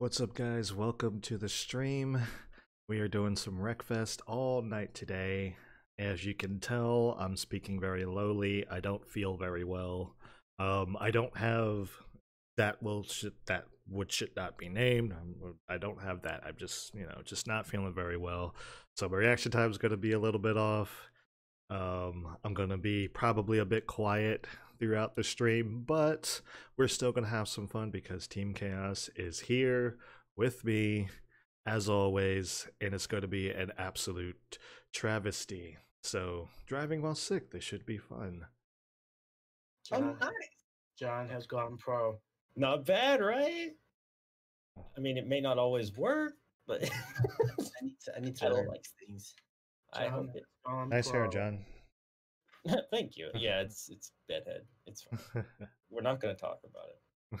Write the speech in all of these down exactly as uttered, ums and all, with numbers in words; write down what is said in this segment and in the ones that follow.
What's up guys, welcome to the stream. We are doing some Wreckfest all night today. As you can tell, I'm speaking very lowly. I don't feel very well. Um, I don't have that will shit that would should not be named. I don't have that. I'm just, you know, just not feeling very well. So my reaction time is going to be a little bit off. Um, I'm going to be probably a bit quiet throughout the stream, but we're still going to have some fun because Team Chaos is here with me as always, and it's going to be an absolute travesty. So driving while sick, this should be fun. John, oh, nice. John has gone pro. Not bad, right? I mean, it may not always work, but I need to, I need to I don't like things. John, I hope it. Nice pro. Hair, John. Thank you. Yeah, it's it's bedhead. It's fine. We're not gonna talk about it.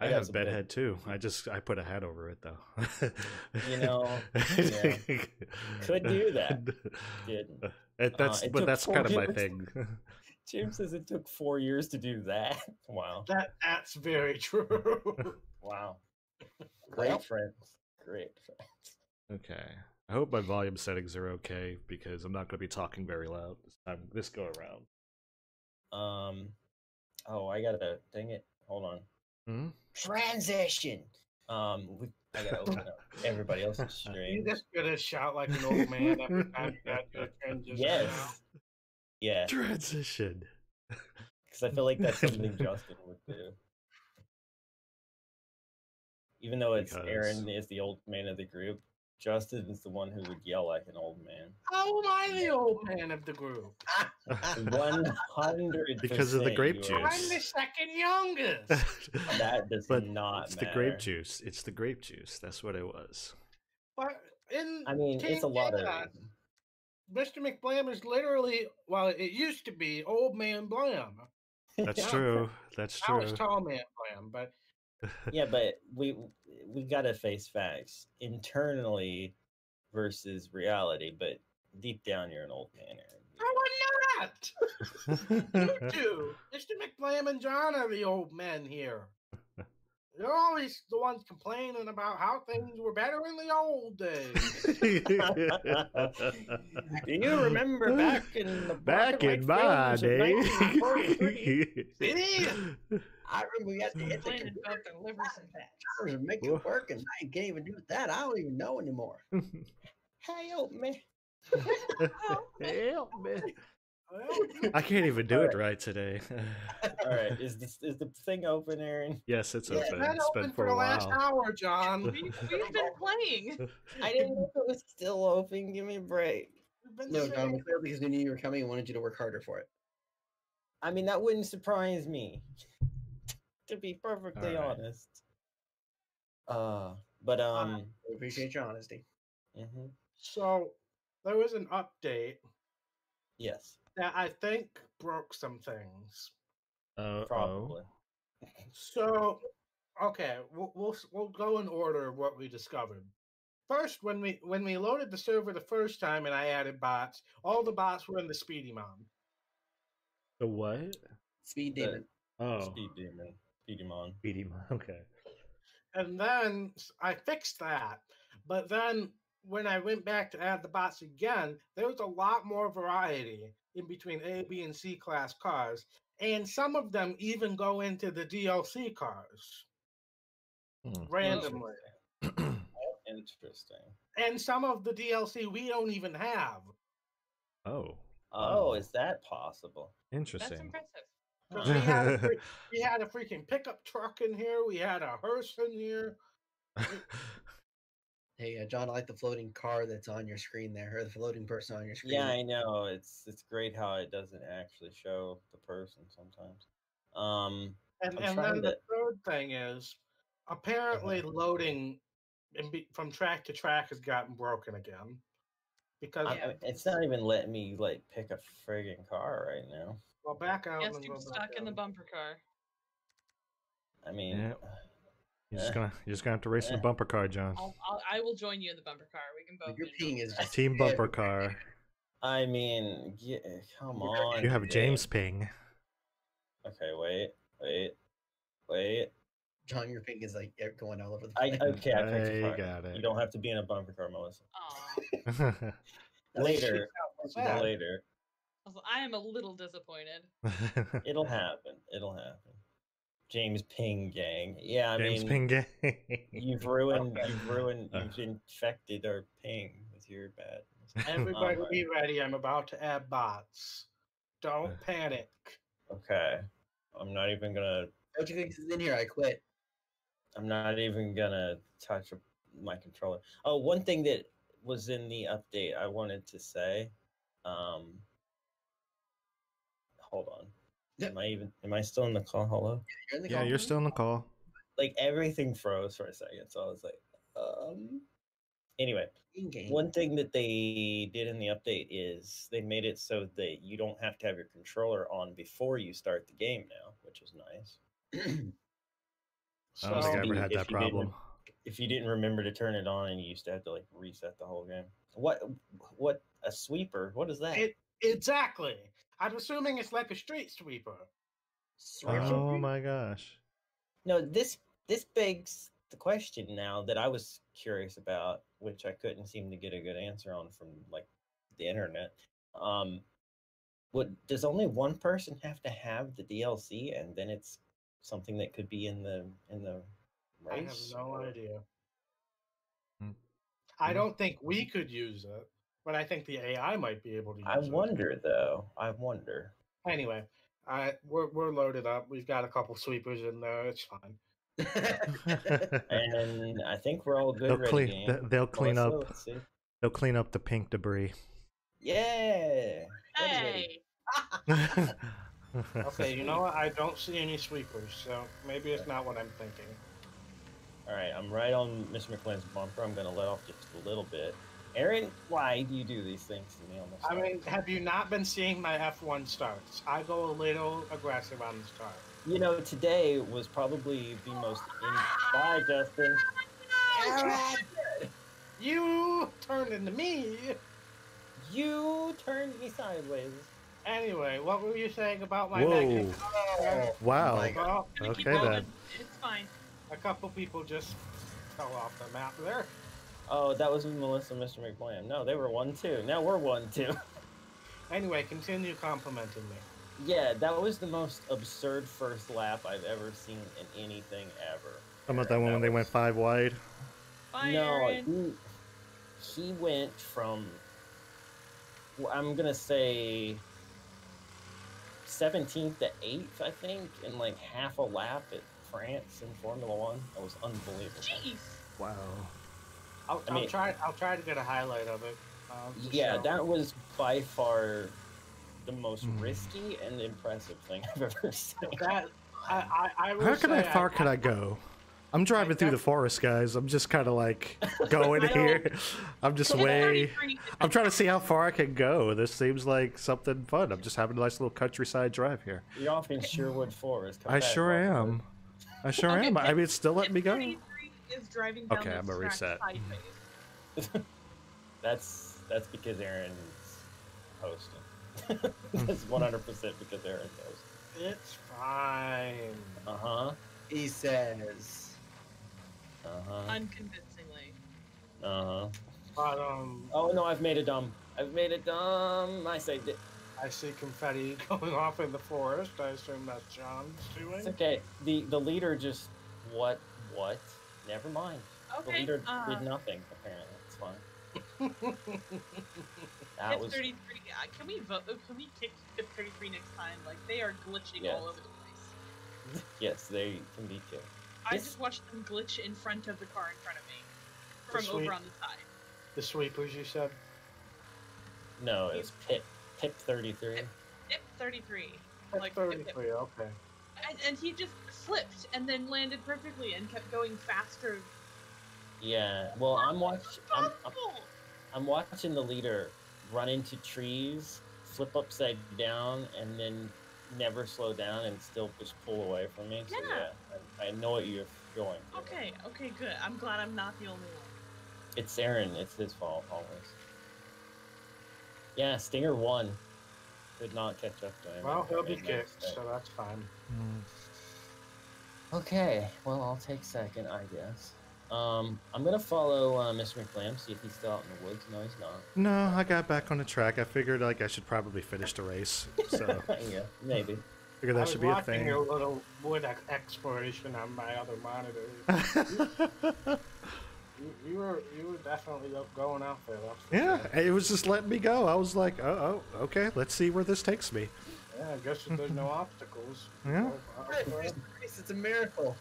I, I have bedhead bed. too. I just I put a hat over it though. You know, yeah. Could do that. Didn't. It, that's uh, but that's kind of my thing. Jim says it took four years to do that. Wow. That that's very true. Wow. Great well, friends. Great friends. Okay. I hope my volume settings are okay because I'm not going to be talking very loud this time. This go around. Um, oh, I gotta dang it. Hold on. Hmm? Transition. Um, we, I gotta open up everybody else's stream. You're just gonna shout like an old man every time you got to transition. Yes. Yeah. Transition. Because I feel like that's something Justin would do. Even though it's because... Aaron is the old man of the group. Justin is the one who would yell like an old man. Oh, am I the old man of the group? one hundred percent. Because of the grape juice. I'm the second youngest. That does but not it's matter. It's the grape juice. It's the grape juice. That's what it was. But in I mean, King it's a lot Chaos, of... Mister McBlam is literally, well, it used to be old man Blam. That's true. That's true. I was tall man Blam, but... Yeah, but we we gotta face facts internally versus reality. But deep down, you're an old man. No, I'm not. You two, Mister McBlam and John are the old men here. You're always the ones complaining about how things were better in the old days. Do you remember back in the back in my day? I remember we had to hit the conductor and liver and that and make it work, and I can't even do that. I don't even know anymore. Help me! Help me! I can't even do all it right, right today. All right, is this is the thing open, Aaron? Yes, it's yeah, open. It's been open for, for the a last hour, John. We've, we've been playing. I didn't know it was still open. Give me a break. No, John, we failed because we knew you were coming and wanted you to work harder for it. I mean, that wouldn't surprise me. To be perfectly right. honest. Uh, but um, um, we appreciate your honesty. Mm-hmm. So there was an update. Yes. That I think broke some things. Uh, Probably. Oh. So, okay, we'll, we'll we'll go in order of what we discovered. First, when we when we loaded the server the first time and I added bots, all the bots were in the speedy mom. The what? Speed demon. The, oh. Speed demon. Speedy mom. Speedy mom. Okay. And then I fixed that, but then. When I went back to add the bots again, there was a lot more variety in between A, B, and C class cars, and some of them even go into the D L C cars hmm. randomly. Interesting. Interesting. And some of the D L C we don't even have. Oh. Oh, is that possible? Interesting. That's impressive. Because we had a freaking, we had a freaking pickup truck in here. We had a hearse in here. Hey, uh, John, I like the floating car that's on your screen there, or the floating person on your screen. Yeah, I know. It's it's great how it doesn't actually show the person sometimes. Um, and and then to... the third thing is, apparently loading from track to track has gotten broken again. Because I, it's not even letting me like pick a friggin' car right now. Well, back out. Yes, you're stuck in the bumper car. I mean... Yeah. You're just gonna, you're just gonna have to race in the bumper car, John. I'll, I'll, I will join you in the bumper car. We can both. Your ping is just team bumper car. I mean, yeah, come on. You have James ping. Okay, wait, wait, wait. John, your thing is like going all over the place. I, okay, I, I got it. You don't have to be in a bumper car, Melissa. Aww. Later. Wow. Later. Also, I am a little disappointed. It'll happen. It'll happen. James Ping Gang. Yeah, I James mean, James Ping Gang. You've ruined, you've ruined, you've infected our ping with your bad. Everybody right. Be ready. I'm about to add bots. Don't panic. Okay. I'm not even going to. Don't you think this is in here? I quit. I'm not even going to touch my controller. Oh, one thing that was in the update I wanted to say. Um, hold on. Am I even? Am I still in the call? Hello? Yeah, you're, in the yeah, call. You're still in the call. Like, everything froze for a second, so I was like, um... Anyway, one thing that they did in the update is they made it so that you don't have to have your controller on before you start the game now, which is nice. So I don't think I ever had that problem. If you didn't remember to turn it on, and you used to have to like reset the whole game. What? What? A sweeper? What is that? It, exactly. I'm assuming it's like a street sweeper. Sweeper? Oh my gosh. No, this this begs the question now that I was curious about, which I couldn't seem to get a good answer on from like the internet. Um, what does only one person have to have the D L C, and then it's something that could be in the in the race? I have no idea. Hmm. I don't think we could use it, but I think the A I might be able to use it. I wonder it. though. I wonder. Anyway, I we're we're loaded up. We've got a couple sweepers in there. It's fine. And I think we're all good. They'll clean, game. they'll clean also, up. They'll clean up the pink debris. Yeah. Hey. Okay, you know what? I don't see any sweepers, so maybe it's not what I'm thinking. All right, I'm right on Mister McLean's bumper. I'm going to let off just a little bit. Aaron, why do you do these things to me? On the I mean, have you not been seeing my F one starts? I go a little aggressive on the start. You know, today was probably the most. In Bye, Justin. Aaron, you turned into me. You turned me sideways. Anyway, what were you saying about my? Whoa! Oh, wow. Like, oh, okay then. It's fine. A couple people just fell off the map there. Oh, that was Melissa and Mister McBlam. No, they were one two. Now we're one two. Anyway, continue complimenting me. Yeah, that was the most absurd first lap I've ever seen in anything ever. How about that one that when was... they went five wide? Bye, no, he, he went from, well, I'm going to say seventeenth to eighth, I think, in like half a lap at France in Formula One. That was unbelievable. Jeez. Wow. I'll, I'll, mean, try, I'll try to get a highlight of it. Um, yeah, show. That was by far... the most risky and impressive thing I've ever seen. That, I, I, I How can I, far I, could I go? I'm driving I through the forest, guys. I'm just kind of like going here. I'm just way. I'm trying to see how far I can go. This seems like something fun. I'm just having a nice little countryside drive here. You're off in Sherwood Forest. I sure am. I sure okay, am. I mean, it's still letting me go. Is driving down okay, I'm a reset. that's that's because Aaron's hosting. That's one hundred percent because Aaron knows. It's fine. Uh huh. He says. Uh huh. Unconvincingly. Uh huh. But, um, oh no, I've made a dumb. I've made a dumb. I saved it. I see confetti going off in the forest. I assume that's John's doing. It's okay. The the leader just what what? Never mind. Okay. The leader uh... did nothing apparently. It's fine. That was... thirty-three. Can we vote? Can we kick Hip thirty-three next time? Like they are glitching yes. all over the place. Yes, they can be kicked. I this... just watched them glitch in front of the car in front of me, from sweep... over on the side. The sweepers, you said? No, it's Pip. Pip thirty-three. Pip, Pip thirty-three. Pip like, thirty-three. Pip. Okay. And, and he just flipped and then landed perfectly and kept going faster. Yeah, well, I'm watching. I'm, I'm, I'm watching the leader run into trees, flip upside down, and then never slow down and still just pull away from me. So, yeah, yeah I, I know what you're going through. Okay, okay, good. I'm glad I'm not the only one. It's Aaron. It's his fault always. Yeah, Stinger won. Could not catch up to him. Well, he'll be kicked, so that's fine. Mm. Okay, well, I'll take second, I guess. Um, I'm gonna follow uh, Mister McLam, see if he's still out in the woods. No, he's not. No, I got back on the track. I figured like I should probably finish the race. So yeah, maybe. Figure that should be a thing. I was watching a little wood exploration on my other monitor. you, you were you were definitely up going out there. Yeah, it was just letting me go. I was like, oh, oh, okay, let's see where this takes me. Yeah, I guess if there's no obstacles. Yeah. It's, it's, it's a miracle.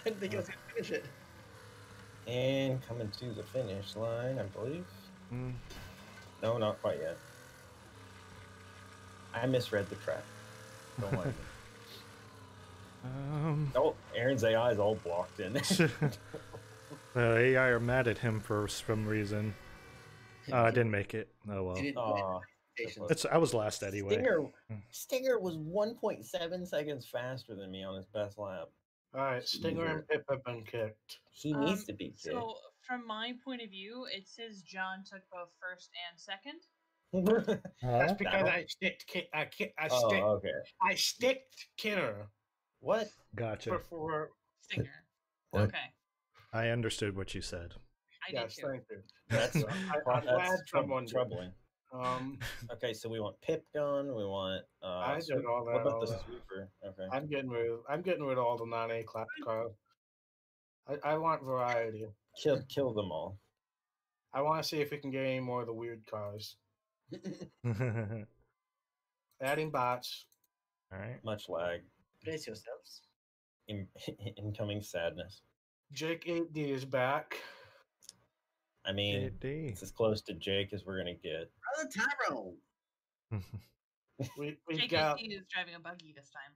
I didn't think I was going to finish it. And coming to the finish line, I believe. Mm. No, not quite yet. I misread the track. Don't like it. Um, oh, Aaron's A I is all blocked in. The A I are mad at him for some reason. Uh, I didn't make it. Oh, well. Aw. It's, I was last anyway. Stinger, Stinger was one point seven seconds faster than me on his best lap. All right, Stinger and Pip have been kicked. He um, needs to be kicked. So, from my point of view, it says John took both first and second. That's because I sticked. I sticked. I sticked. Oh, okay. I sticked Kinner. What? Gotcha. Before Stinger. What? Okay. I understood what you said. I yes, did too. Thank you. That's, I, I'm that's glad troubling. Um, okay, so we want Pip gone. We want. Uh, I did all that. What about all the sweeper? Okay. I'm getting rid. Of, I'm getting rid of all the non-A class cars. I, I want variety. Kill, kill them all. I want to see if we can get any more of the weird cars. Adding bots. All right. Much lag. Brace yourselves. In, incoming sadness. Jake eight D is back. I mean, Indeed. It's as close to Jake as we're gonna get. Brother Tyrone. we, we've Jake got, is driving a buggy this time.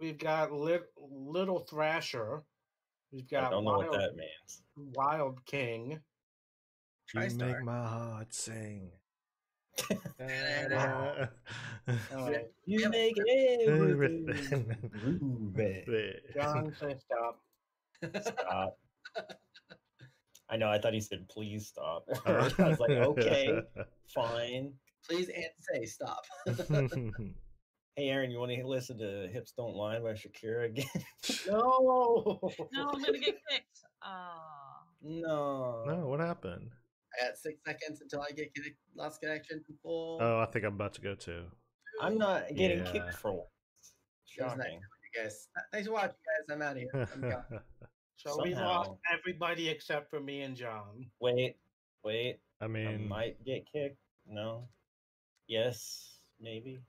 We've got lit, Little Thrasher. We've got I don't Wild, know what that means. Wild King. You make my heart sing. uh, you make everything. everything. John, say stop. Stop. I know. I thought he said, "Please stop." I was like, "Okay, fine." Please and say stop. Hey, Aaron, you want to listen to "Hips Don't Lie" by Shakira again? No, no, I'm gonna get kicked. Ah, oh. no, no. What happened? I got six seconds until I get connect lost connection. Full. Oh, I think I'm about to go too. I'm not getting yeah. kicked for one. Shocking. Nice, you guys. Thanks for watching, guys. I'm out of here. I'm gone. So Somehow. we lost everybody except for me and John. Wait, wait. I mean, I might get kicked. No. Yes, maybe.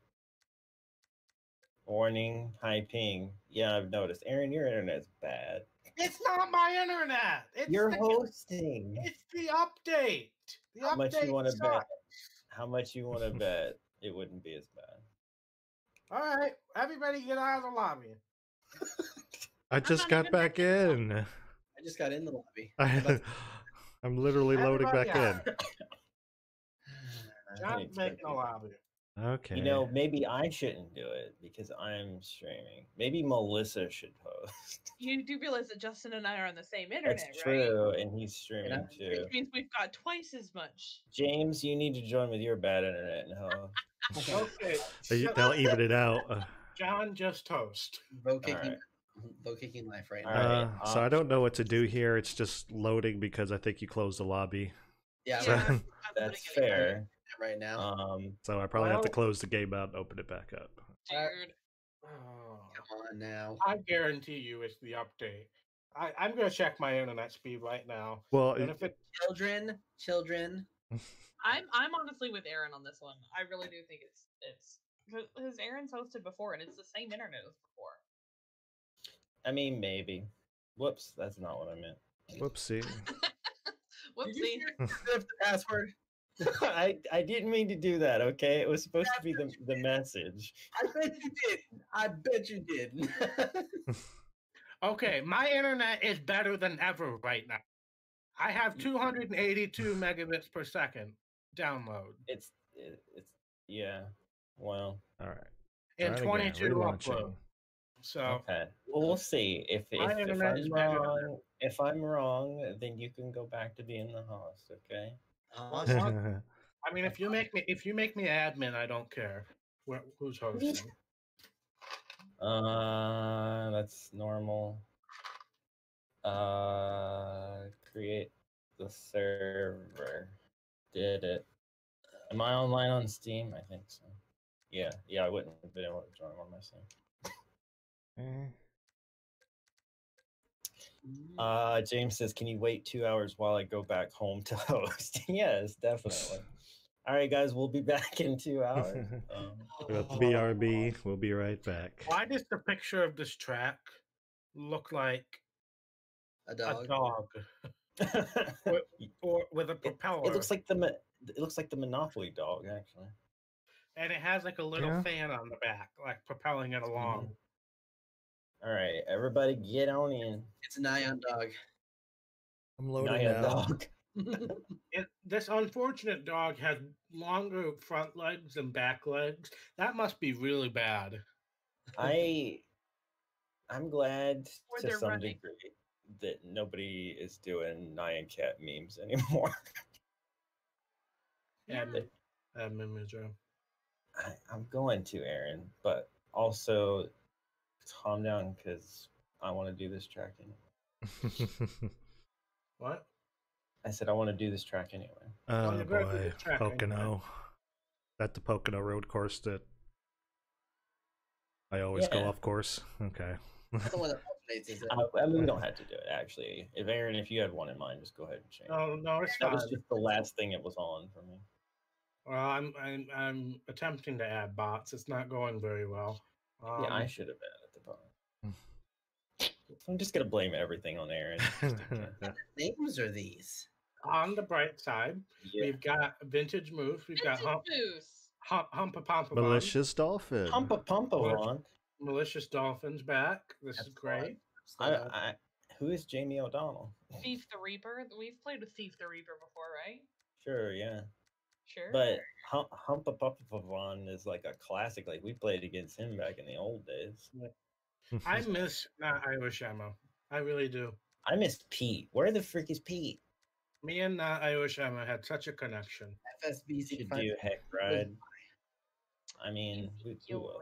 Warning, high ping. Yeah, I've noticed. Aaron, your internet's bad. It's not my internet. It's You're the, hosting. It's the update. The How update much you want to bet? How much you want to bet? It wouldn't be as bad. All right, everybody, get out of the lobby. I just got back in. I just got in the lobby. I, I'm literally loading back in. Not making the lobby. Okay. You know, maybe I shouldn't do it because I'm streaming. Maybe Melissa should host. You do realize that Justin and I are on the same internet, right? That's true, and he's streaming too. Which means we've got twice as much. James, you need to join with your bad internet and host. Okay. They'll even it out. John, just host. Okay. Low kicking life right now. Uh, so I don't know what to do here. It's just loading because I think you closed the lobby. Yeah, so, yeah that's fair. Right now, um, so I probably well, have to close the game out and open it back up. Dude, oh, come on now! I guarantee you, it's the update. I, I'm going to check my internet speed right now. Well, and if it... children, children. I'm I'm honestly with Aaron on this one. I really do think it's it's because Aaron's hosted before, and it's the same internet as before. I mean, maybe. Whoops, that's not what I meant. Whoopsie. Whoopsie. Did you set up the password? I, I didn't mean to do that, okay? It was supposed I to be the, the message. I bet you didn't. I bet you didn't. Okay, my internet is better than ever right now. I have two hundred eighty-two megabits per second download. It's, it, it's yeah, well. All right. And twenty-two upload. So okay. Well, we'll see if if, if I'm wrong. If I'm wrong, then you can go back to being the host. Okay. I mean, if you make me if you make me admin, I don't care who's hosting. Uh, that's normal. Uh, create the server. Did it. Am I online on Steam? I think so. Yeah, yeah, I wouldn't have been able to join one myself. Mm. Uh, James says, can you wait two hours while I go back home to host? Yes, definitely. All right, guys, we'll be back in two hours. Um, B R B, we'll be right back. Why does the picture of this track look like a dog? A dog. or, or with a propeller. It, it looks like the it looks like the Monopoly dog, actually. And it has like a little yeah. fan on the back, like propelling it along. Mm-hmm. All right, everybody get on in. It's a Nyan dog. I'm loading Nyan now. Dog. it, this unfortunate dog has longer front legs than back legs. That must be really bad. I, I'm glad to some running. degree that nobody is doing Nyan cat memes anymore. yeah, that meme is wrong. I'm going to, Aaron, but also... calm down, because I want to do this track anyway. What? I said I want to do this track anyway. Oh, oh boy, Pocono. Anyway. That the Pocono road course that I always yeah. go off course? Okay. The one that alternates, is it? I, I mean, we don't have to do it, actually. If Aaron, if you had one in mind, just go ahead and change oh, it. No, it's that fine. was just the last thing it was on for me. Well, I'm, I'm, I'm attempting to add bots. It's not going very well. Um, yeah, I should have added. I'm just gonna blame everything on Aaron. What names are these? On the bright side, yeah. we've got vintage moose. We've vintage got hump, hump, hump, hump, malicious dolphin, hump a pump malicious dolphins back. This That's is great. I, I, who is Jamie O'Donnell? Thief the Reaper. We've played with Thief the Reaper before, right? Sure, yeah. Sure. But hump, hump a pump is like a classic. Like we played against him back in the old days. Yeah. I miss not Irish ammo. I really do. I miss Pete. Where the frick is Pete? Me and not Irish ammo had such a connection. F S B should do Heck Ride. I mean, we, we will.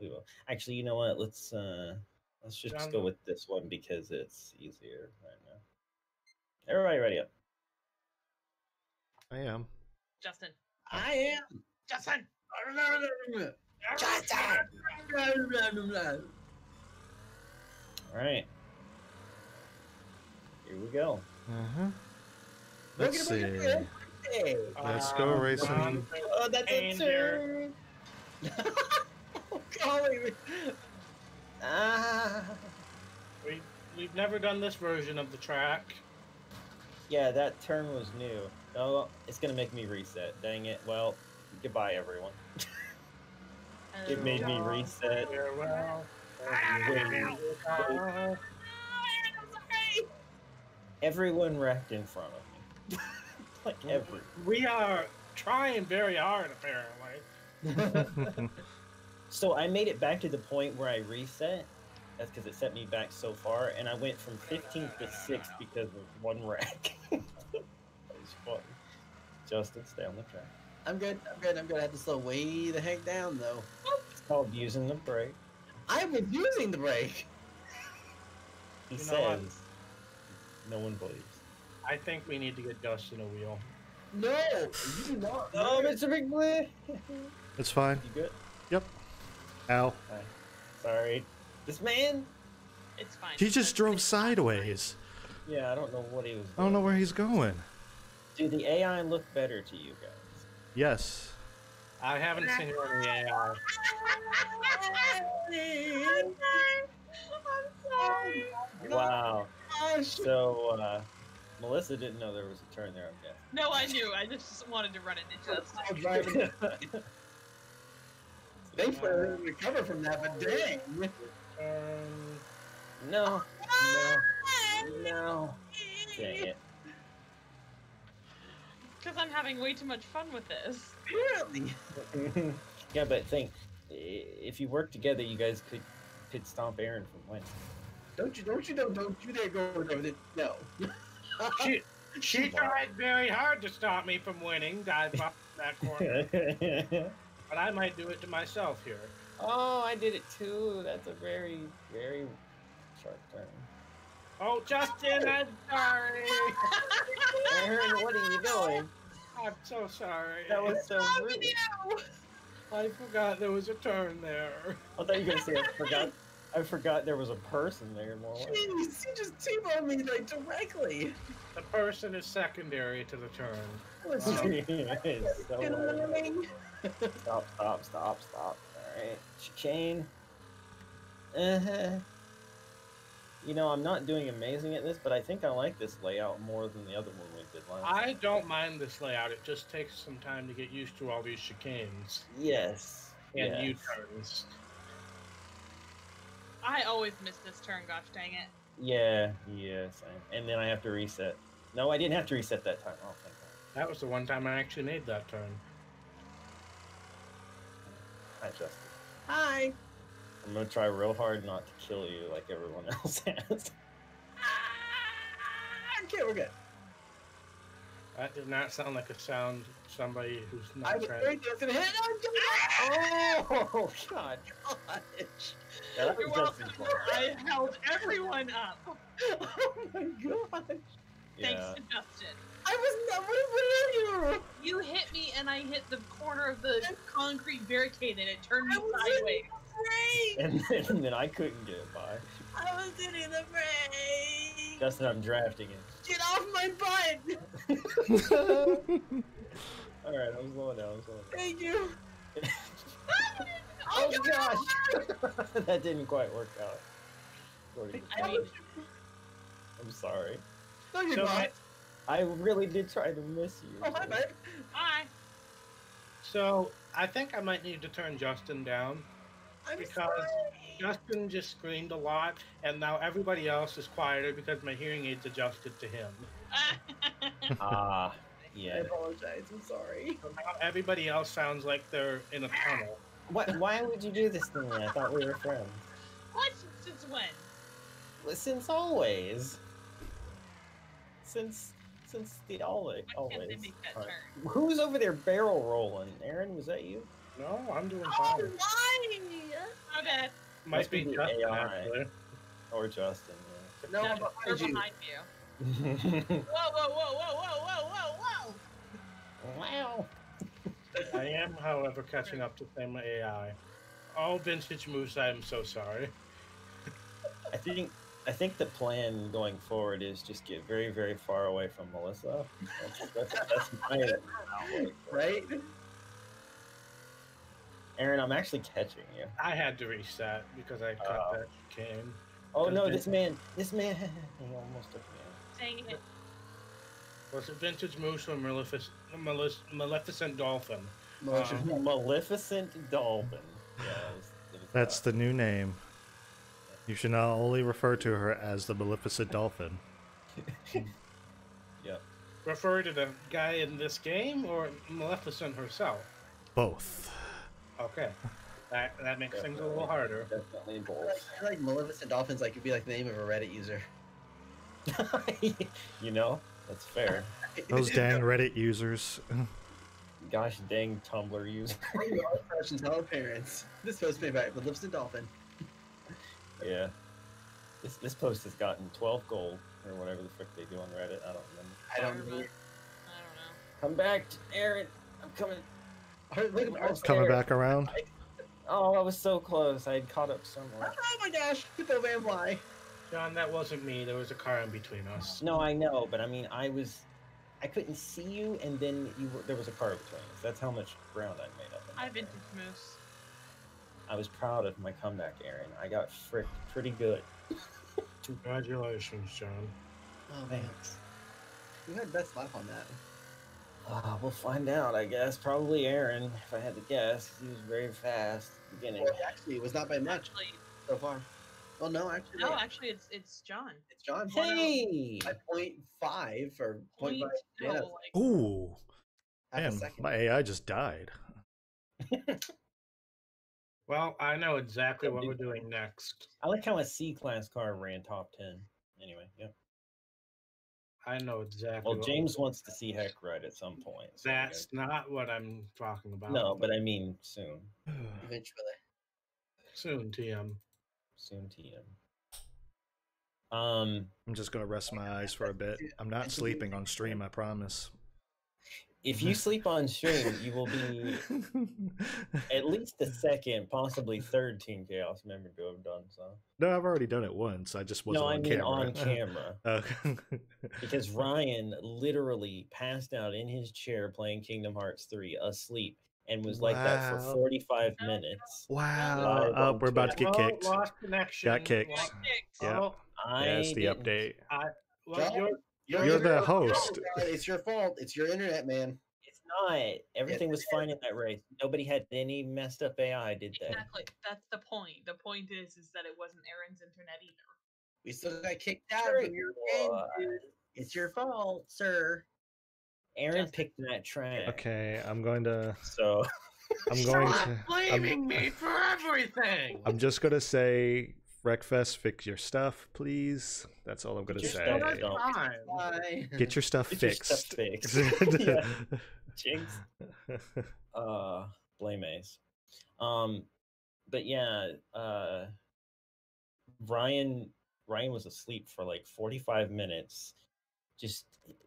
We will. Actually, you know what? Let's uh, let's just John, go with this one because it's easier right now. Everybody, ready up? I am. Justin. I am. Justin. Alright. Here we go. Uh-huh. Let's see. Let's go racing. Um, oh, that's a turn. Ah. we, we've never done this version of the track. Yeah, that turn was new. Oh, it's going to make me reset. Dang it. Well, goodbye, everyone. It made me reset. Farewell. Farewell. Farewell. Everyone wrecked in front of me. Like everyone. We are trying very hard, apparently. So I made it back to the point where I reset. That's because it set me back so far, and I went from fifteenth to sixth because of one wreck. It was fun. Justin, stay on the track. I'm good. I'm good. I'm good. I had to slow way the heck down, though. It's called using the brake. I was using the brake. He you know says, "No one believes." I think we need to get Dustin a wheel. No, you do not. Oh, Mister McBlay. It's fine. You good? Yep. Ow. Sorry. Sorry. This man. It's fine. He just drove sideways. Yeah, I don't know what he was doing. I don't know where he's going. Do the A I look better to you guys? Yes. I haven't seen it on the A I. I'm sorry. Wow. So, uh, Melissa didn't know there was a turn there, I guess. No, I knew. I just wanted to run it into Justin. They were able to recover from that, but dang. Um, no. No. No. Dang it. Because I'm having way too much fun with this. Really? Yeah, but think, if you work together, you guys could could stomp Aaron from winning. Don't you? Don't you? Don't don't you dare go over there. No. she she tried very hard to stop me from winning. Dive up that corner. But I might do it to myself here. Oh, I did it too. That's a very, very sharp turn. Oh, Justin, I'm sorry. Aaron, what are you doing? I'm so sorry. That was so rude. I forgot there was a turn there. I thought you were going to say I forgot. I forgot there was a person there. More Jeez, you just T-boned me like directly. The person is secondary to the turn. Wow. It's so annoying. Stop! Stop! Stop! Stop! All right, Shane. Uh huh. You know, I'm not doing amazing at this, but I think I like this layout more than the other one we did last time. I don't mind this layout. It just takes some time to get used to all these chicanes. Yes. And yes. U-turns. I always miss this turn, gosh dang it. Yeah, yes. Yeah, and then I have to reset. No, I didn't have to reset that time. Oh, thank God. That was the one time I actually made that turn. Hi, Justin. Hi. I'm gonna try real hard not to kill you like everyone else has. Okay, we're good. That did not sound like a sound somebody who's not I trying. I was gonna hit on. Oh God! Gosh. Yeah, you're welcome. I held everyone up. Oh my gosh! Thanks yeah. to Justin. I was not. What did you? You hit me, and I hit the corner of the concrete barricade, and it turned me sideways. And then, and then I couldn't get it by. I was sitting in the frame. Justin, I'm drafting it. Get off my butt! All right, I'm slowing down. I'm slowing down. Thank you. Oh, oh gosh, that didn't quite work out. I mean... I'm sorry. No, you're so not. I, I really did try to miss you. Oh, hi, babe. Hi. So I think I might need to turn Justin down. I'm because sorry. Justin just screamed a lot, and now everybody else is quieter because my hearing aids adjusted to him. Ah, uh, yeah. I apologize. I'm sorry. So now everybody else sounds like they're in a tunnel. What? Why would you do this to me? I thought we were friends. What? Since when? Well, since always. Since since the always. always. Right. Who's over there barrel rolling? Aaron, was that you? No, I'm doing fine. Oh, why? My bad. Might, Might be, be Justin, actually. Or Justin, yeah. No, no they're behind you. Whoa, whoa, whoa, whoa, whoa, whoa, whoa, whoa! Wow. I am, however, catching up to same A I. All vintage moves, I am so sorry. I think I think the plan going forward is just get very, very far away from Melissa. That's, that's, that's my right? Aaron, I'm actually catching you. I had to reset because I caught uh, that game. Oh no, this man, this man, he almost took me out. Dang it. Was it Vintage Moose or Malefic Malefic Maleficent Dolphin? Maleficent, um, Maleficent Dolphin. Yeah, it was, it was that's tough. The new name. You should now only refer to her as the Maleficent Dolphin. Yep. Refer to the guy in this game or Maleficent herself? Both. Okay, that that makes definitely, things a little harder. Definitely bold. I like Maleficent Dolphins. Like it'd be like the name of a Reddit user. You know, that's fair. Those dang Reddit users. Gosh dang Tumblr users. All questions, all parents. This post made by Maleficent Dolphin. Yeah, this this post has gotten twelve gold or whatever the frick they do on Reddit. I don't remember. I don't remember. I don't know. Come back, Aaron. I'm coming. Coming back around. Oh, I was so close. I had caught up somewhere. Oh my gosh, people ran by. John, that wasn't me. There was a car in between us. No, I know, but I mean, I was, I couldn't see you, and then you were, there was a car between us. That's how much ground I made up. I vintage moose. I was proud of my comeback, Aaron. I got fricked pretty good. Congratulations, John. Oh, thanks. You had best laugh on that. Uh, we'll find out, I guess. Probably Aaron, if I had to guess. He was very fast at the beginning. Well, actually, it was not by much actually, so far. Well, no, actually. No, actually, it's it's John. It's John. Hey! By point five or point five. Yeah. Ooh. Half man, my A I just died. Well, I know exactly what we're doing next. I like how a C-class car ran top ten. Anyway, yep. I know exactly. Well, James wants to see Heck Ride at some point. So That's not what I'm talking about. No, but I mean soon. Eventually. Soon, T M. Soon, T M. Um, I'm just gonna rest my eyes for a bit. I'm not sleeping on stream, I promise. If you sleep on stream, you will be at least the second, possibly third Team Chaos member to have done so. No, I've already done it once. I just wasn't no, I on mean camera. on camera. Okay. Because Ryan literally passed out in his chair playing Kingdom Hearts three, asleep, and was wow. like that for forty-five minutes. Wow! Oh, we're about to get kicked. Oh, lost connection. Got kicked. Lost kicked. Yeah. Oh, I That's the didn't. update. I, well, you're, You're, you're the host. It's your fault. It's your internet, man. It's not. Everything was fine in that race. Nobody had any messed up A I, did they? Exactly. That's the point. The point is, is that it wasn't Aaron's internet either. We still got kicked out of your game, dude. It's your fault, sir. Aaron Just... picked that track. Okay, I'm going to. So. I'm going Stop to. blaming I'm... me for everything. I'm just gonna say. Wreckfest, fix your stuff, please. That's all I'm gonna say. Get your stuff fixed. Get your stuff fixed. Yeah. Jinx. Uh, blame Ace. Um, but yeah, uh, Ryan. Ryan was asleep for like forty-five minutes. Just,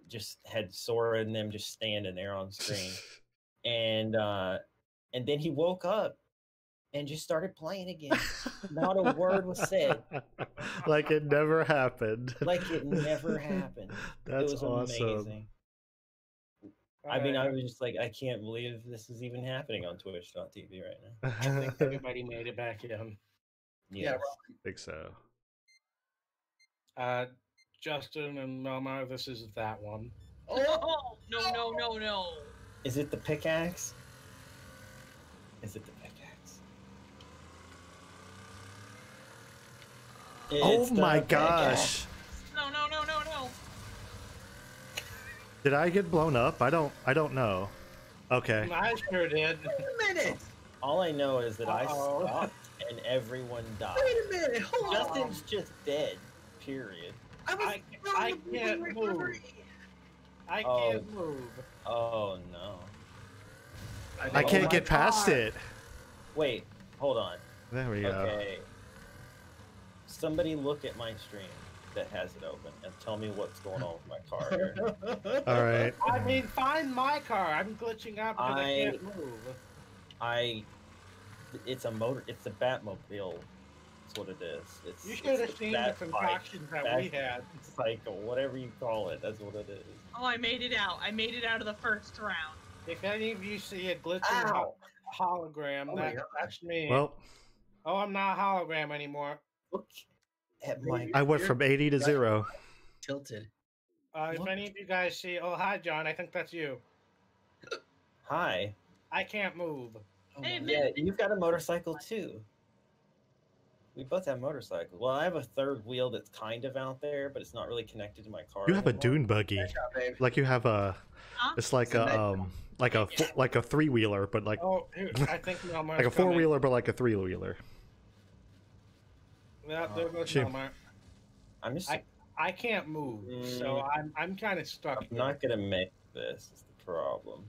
just had Sora and them just standing there on screen, and uh, and then he woke up. And just started playing again. Not a word was said. Like it never happened. Like it never happened. That's it was awesome. Amazing. Right. I mean, I was just like, I can't believe this is even happening on Twitch dot T V right now. I think everybody made it back in. Yes. Yeah, I think so. Uh, Justin and Melmo, this is that one. Oh no no no no! Is it the pickaxe? Is it the pickaxe? It's oh my gosh! No no no no no! Did I get blown up? I don't I don't know. Okay. I sure did. Wait a minute! All I know is that uh -oh. I stopped and everyone died. Wait a minute! Hold Justin's on. just dead. Period. I was I, I can't move. I can't oh. move. Oh no! I, I can't oh get God. past it. Wait, hold on. There we okay. go. Okay. Somebody look at my stream that has it open and tell me what's going on with my car here. All right. I mean, find my car. I'm glitching out because I, I can't move. I, it's a motor. It's a Batmobile. That's what it is. It's, you should have seen the concoctions that we had. Cycle, whatever you call it. That's what it is. Oh, I made it out. I made it out of the first round. If any of you see a glitching Ow. hologram, oh that, that's me. Well, oh, I'm not a hologram anymore. Look at my I went from eighty to zero. Tilted. Uh, if any of you guys see, oh hi John, I think that's you. Hi. I can't move. Oh, hey, yeah, you've got a motorcycle too. We both have motorcycles. Well, I have a third wheel that's kind of out there, but it's not really connected to my car. You have anymore. a dune buggy. Nice job, like you have a, huh? it's like it's a, a um, like a like a three wheeler, but like oh, dude, I think like a four wheeler, but like a three wheeler. Yeah, there goes Walmart. I'm just. I, I can't move, mm. so I'm I'm kind of stuck. I'm here. not gonna make this. Is the problem?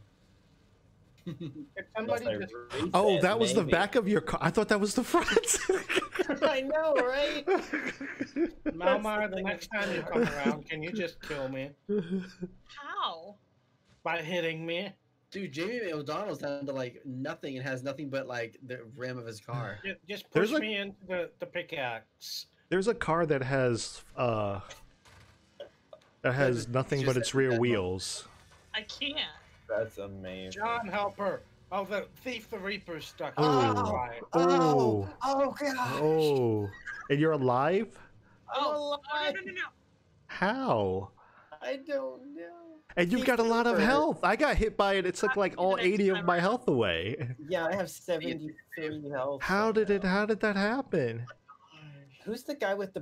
If somebody just oh, that was maybe. the back of your car. I thought that was the front. I know, right? Walmart, the, the next time you come around, can you just kill me? How? By hitting me. Dude, Jamie O'Donnell's down to like nothing and has nothing but like the rim of his car. Just push like, me into the, the pickaxe. There's a car that has uh that has nothing but its rear wheels. I can't. That's amazing. John, help her! Oh, the thief, the Reaper's stuck. Oh, oh, oh, oh gosh! Oh, and you're alive? I'm alive. Oh, no, no, no, no. How? I don't know. And you've got a lot of health. I got hit by it. It took like all eighty of my health away. Yeah, I have seventy health. How did it? How did that happen? Who's the guy with the?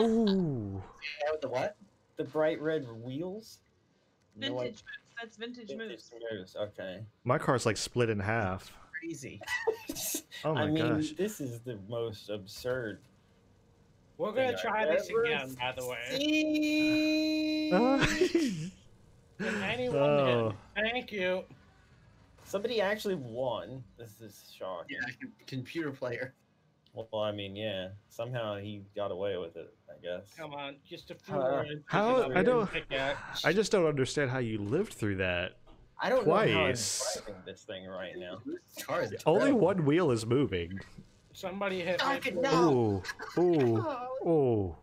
Ooh. The guy with the what? The bright red wheels. Vintage moves. That's vintage moves. Okay. My car's like split in half. Crazy. Oh my gosh. I mean, this is the most absurd. We're gonna try this again, by the way. Can anyone oh. hit? Thank you. Somebody actually won. This is shocking. Yeah, computer player. Well, I mean, yeah. Somehow he got away with it, I guess. Come on, just a few uh, words. How I don't. I just don't understand how you lived through that. I don't Twice. know how I'm driving this thing right now. Only one wheel is moving. Somebody hit me. Oh, oh, oh.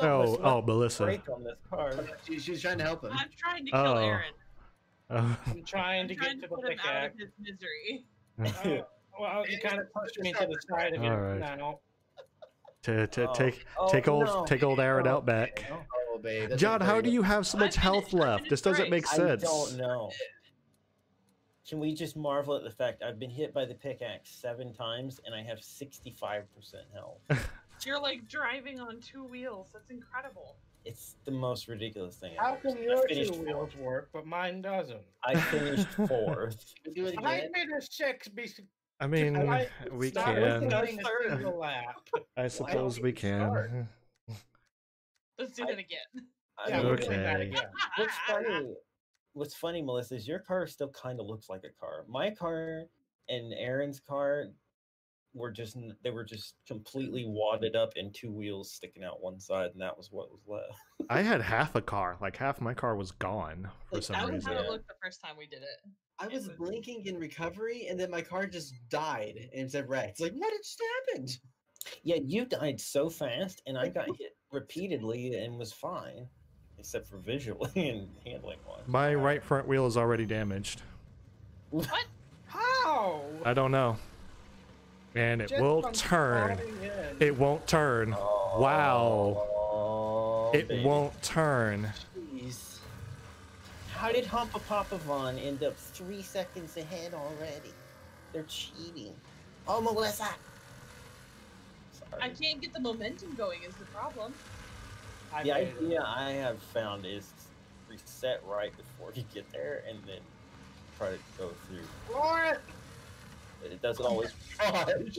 Oh, oh, Melissa. On this car. She, she's trying to help him. I'm trying to kill oh. Aaron. Oh. I'm trying to I'm trying get to, to the put him out of his misery. Oh. Well, you kind of pushed me to the side again. All right. Now. To, to, oh. Take oh, take old no. take old Aaron oh, out back. Oh, babe, John, how do you have so much I'm health in, left? This doesn't make sense. I don't know. Can we just marvel at the fact I've been hit by the pickaxe seven times and I have sixty-five percent health? You're like driving on two wheels. That's incredible. It's the most ridiculous thing I've How ever come your two wheels work, but mine doesn't? I finished fourth. I finished six. I mean, I, we can. I suppose we can. Let's do that again. I, yeah, okay. That again. What's funny? What's funny, Melissa, is your car still kind of looks like a car. My car and Aaron's car were just they were just completely wadded up and two wheels sticking out one side, and that was what was left. I had half a car. Like half my car was gone for like, some reason. That was how it looked the first time we did it. I was blinking in recovery, and then my car just died and said wrecked. It's like, what just happened? Yeah, you died so fast, and I got hit repeatedly and was fine, except for visually and handling-wise. My wow. right front wheel is already damaged. What? How? I don't know. And it just will turn. It won't turn. Oh, wow. Oh, it baby. won't turn. How did Humpa Papa Von end up three seconds ahead already? They're cheating. Oh, Melissa! Sorry. I can't get the momentum going is the problem. I the idea it. I have found is reset right before you get there and then try to go through. What? It doesn't always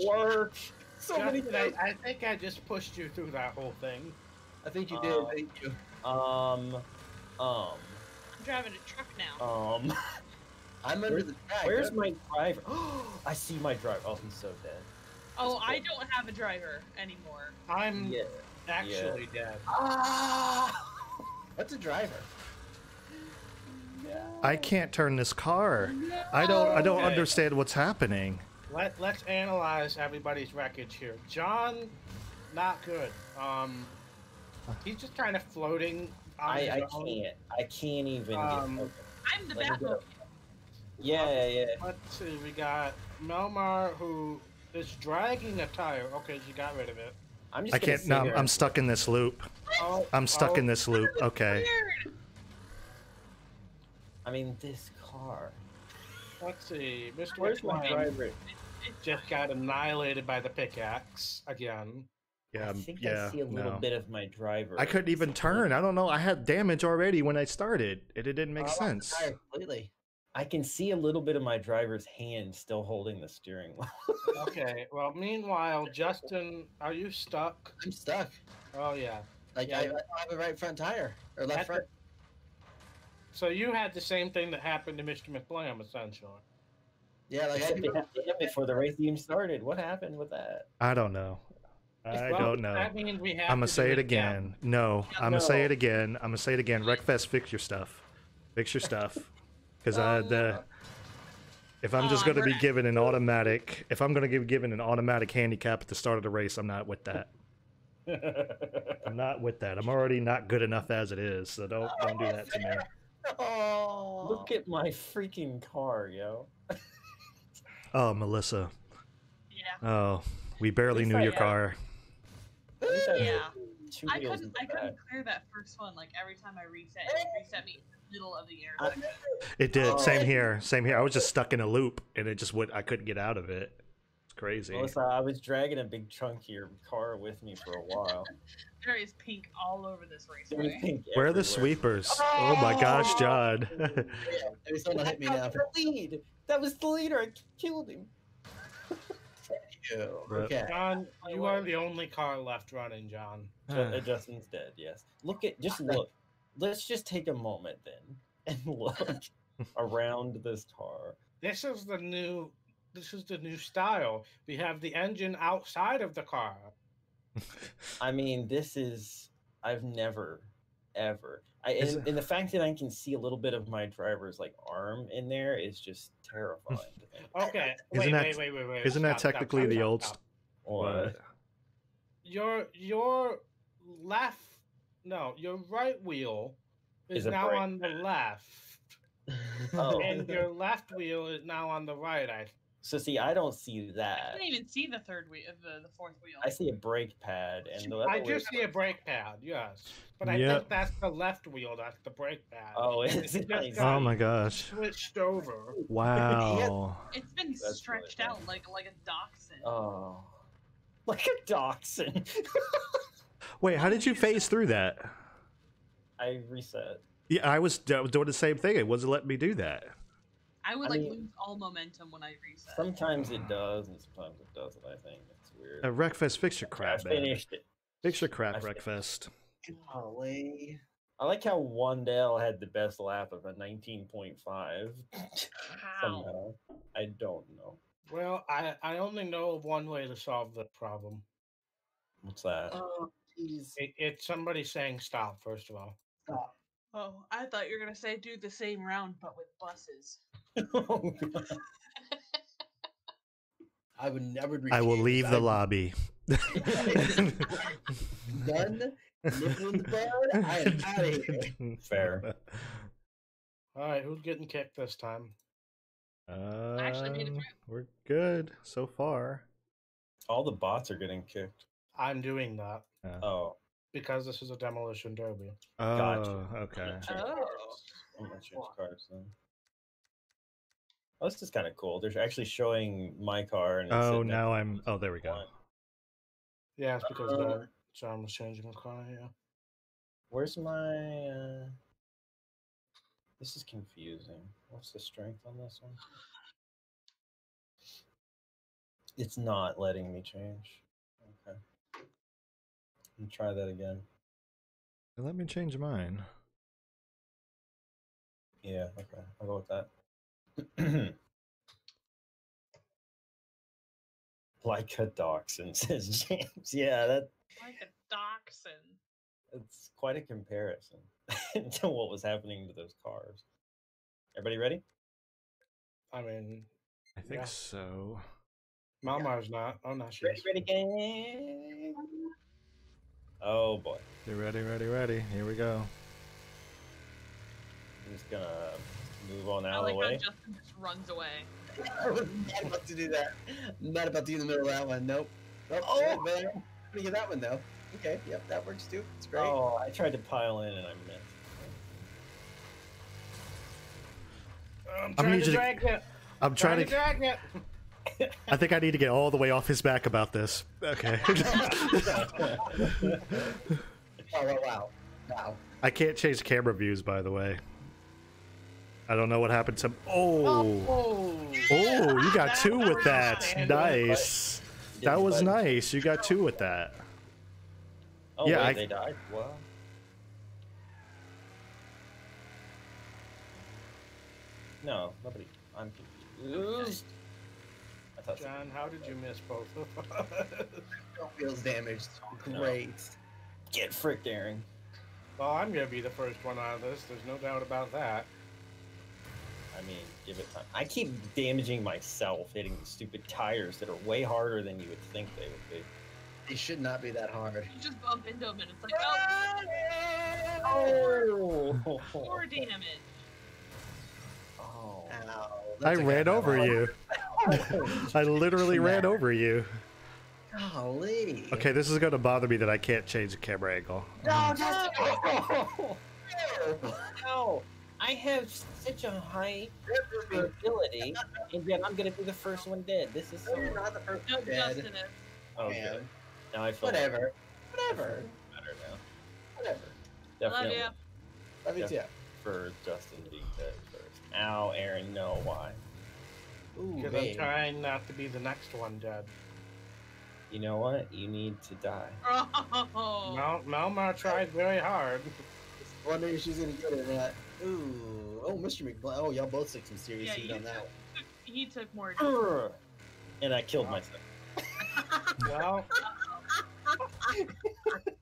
work. So many things. I think I just pushed you through that whole thing. I think you did. Um, Thank you. Um, um. Driving a truck now. Um, I'm under where's, the track. Where's my driver? Oh, I see my driver. Oh, he's so dead. Oh, I don't have a driver anymore. I'm yeah. actually yeah. dead. Ah! What's a driver? No. I can't turn this car. No. I don't. I don't okay. understand what's happening. Let Let's analyze everybody's wreckage here. John, not good. Um, he's just kind of floating. I, I can't. I can't even um, get open. I'm the Batmobile. Yeah, um, yeah, yeah. Let's see, we got Melmar who is dragging a tire. Okay, she got rid of it. I'm just I can't, no, her. I'm stuck in this loop. Oh, I'm stuck oh, in this loop, okay. Weird. I mean, this car. Let's see, Mister Driver just got annihilated by the pickaxe again. Yeah, I think yeah, I see a little no. bit of my driver. I couldn't even turn. I don't know. I had damage already when I started. It, it didn't make oh, sense. I completely. I can see a little bit of my driver's hand still holding the steering wheel. Okay. Well, meanwhile, Justin, are you stuck? I'm stuck. Oh, yeah. Like, yeah. I, I have a right front tire. Or left That's front. The... So you had the same thing that happened to Mister McBlam, essentially. Yeah, like I had it before the race even started. What happened with that? I don't know. I well, don't know. That means we have I'm gonna say it again. Down. No, I'm no. gonna say it again. I'm gonna say it again. Wreckfest, fix your stuff. Fix your stuff. Because um, I, the, if I'm just uh, gonna be not. given an automatic, if I'm gonna give given an automatic handicap at the start of the race, I'm not with that. I'm not with that. I'm already not good enough as it is. So don't don't do that to me. Oh, look at my freaking car, yo. Oh, Melissa. Yeah. Oh, we barely knew I your am. car. Yeah, I couldn't. I couldn't clear that first one. Like every time I reset, it reset me in the middle of the air. It did. Oh. Same here. Same here. I was just stuck in a loop, and it just would. I couldn't get out of it. It's crazy. Melissa, I was dragging a big chunkier car with me for a while. There is pink all over this raceway. Where are the sweepers? Oh, oh my gosh, John. Yeah, there's someone hit me now. The lead. That was the leader. I killed him. You. Okay. John, you are the only car left running, John. Uh, Justin's dead, yes. Look at, just look. Let's just take a moment then and look around this car. This is the new, this is the new style. We have the engine outside of the car. I mean, this is, I've never, ever. I, and, and the fact that I can see a little bit of my driver's like arm in there is just terrifying. Okay, wait, that, wait, wait, wait, wait. Isn't stop, that technically stop, stop, the old? Stop. What? Your your left, no, your right wheel is, is now break. on the left, oh. and your left wheel is now on the right. I. So see, I don't see that. I can't even see the third wheel, the, the fourth wheel. I see a brake pad, and the I do see a brake pad. Yes, but I yep. think that's the left wheel. That's the brake pad. Oh, it's it nice. Oh my gosh! Switched over. Wow. It has, it's been that's stretched really out like like a dachshund. Oh, like a dachshund. Wait, how did you phase through that? I reset. Yeah, I was doing the same thing. It wasn't letting me do that. I would, I like, mean, lose all momentum when I reset. Sometimes it does, and sometimes it doesn't, I think. It's weird. Uh, Wreckfest, fix your crap, I man. finished it. Fix your crap, I Wreckfest. Golly. I like how Wandell had the best lap of a nineteen point five. Somehow. I don't know. Well, I, I only know of one way to solve the problem. What's that? Oh, jeez. It, it's somebody saying stop, first of all. Stop. Oh, I thought you were going to say do the same round, but with buses. Oh, I would never. I will leave I... the lobby. None. I am out of here. Fair. All right, who's getting kicked this time? Uh, I actually made it through. We're good so far. All the bots are getting kicked. I'm doing that. Uh, oh, because this is a demolition derby. Oh, gotcha. Okay. Oh. I'm gonna change cars then. Oh, this is kind of cool. They're actually showing my car. And oh, now I'm... Oh, there we go. Yeah, it's because uh, the... John was changing the car, yeah. Where's my... Uh... This is confusing. What's the strength on this one? It's not letting me change. Okay. Let me try that again. Let me change mine. Yeah, okay. I'll go with that. Like a dachshund, says James. Yeah, that. Like a dachshund. It's quite a comparison to what was happening to those cars. Everybody ready? I mean, I think yeah. so. Mama's yeah. not. I'm not sure. Ready, ready, gang. Oh boy. They're ready, ready, ready. Here we go. I'm just gonna move on out of the way. I like how Justin just runs away. I was not about to do that. I'm not about to do the middle of that one. Nope. nope. Oh, yeah, man. I'm gonna get that one though. Okay. Yep, that works too. It's great. Oh, I tried to pile in and I missed. I'm trying I'm to drag to... it. I'm trying, trying to... to drag it. I think I need to get all the way off his back about this. Okay. Wow! Wow! Wow! Wow! I can't change camera views, by the way. I don't know what happened to him. Oh, oh, oh you got two with that. Nice. That was nice. You got two with that. Oh, yeah, wait, I... they died. Wow. No, nobody. I'm confused. John, how did you miss both of us? Feels damaged. Great. Get fricked, Aaron. Well, I'm going to be the first one out of this. There's no doubt about that. I mean, give it time. I keep damaging myself hitting the stupid tires that are way harder than you would think they would be. They should not be that hard. You just bump into them and it's like, oh, oh. Four damage. Oh. Ow, I ran over you. I literally ran over you. Golly. Okay, this is going to bother me that I can't change the camera angle. No, just no. No. I have such a high ability, and yet I'm gonna be the first one dead. This is so. No, you're not the first one dead. Oh, good. Now I feel whatever. Better. Whatever. Better now. Whatever. Definitely. Love you. Love you too. For Justin being dead first. Ow, Aaron, no, why? Because I'm trying not to be the next one dead. You know what? You need to die. Oh. Mal Malma tried very hard. I wonder if she's gonna get it or not. Ooh, oh, Mister McBlide. Oh, y'all both took some serious yeah, heat on that took, one. He took more. and I killed wow. myself. Wow.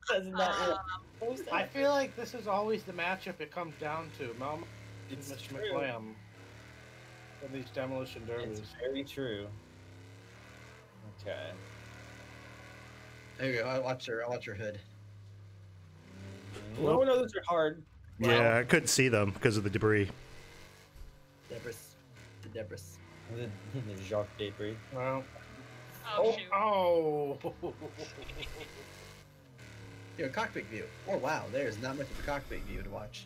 That's not um, I feel like this is always the matchup it comes down to. Mom and Mister McClam for these demolition derbies. It's very true. Okay. There you go. I watch your I watch your hood. No, no, those are hard. Wow. Yeah, I couldn't see them because of the debris. Debris. The debris. The, the Jacques debris. Wow. Oh, oh, oh. Here, cockpit view. Oh, wow, there's not much of a cockpit view to watch.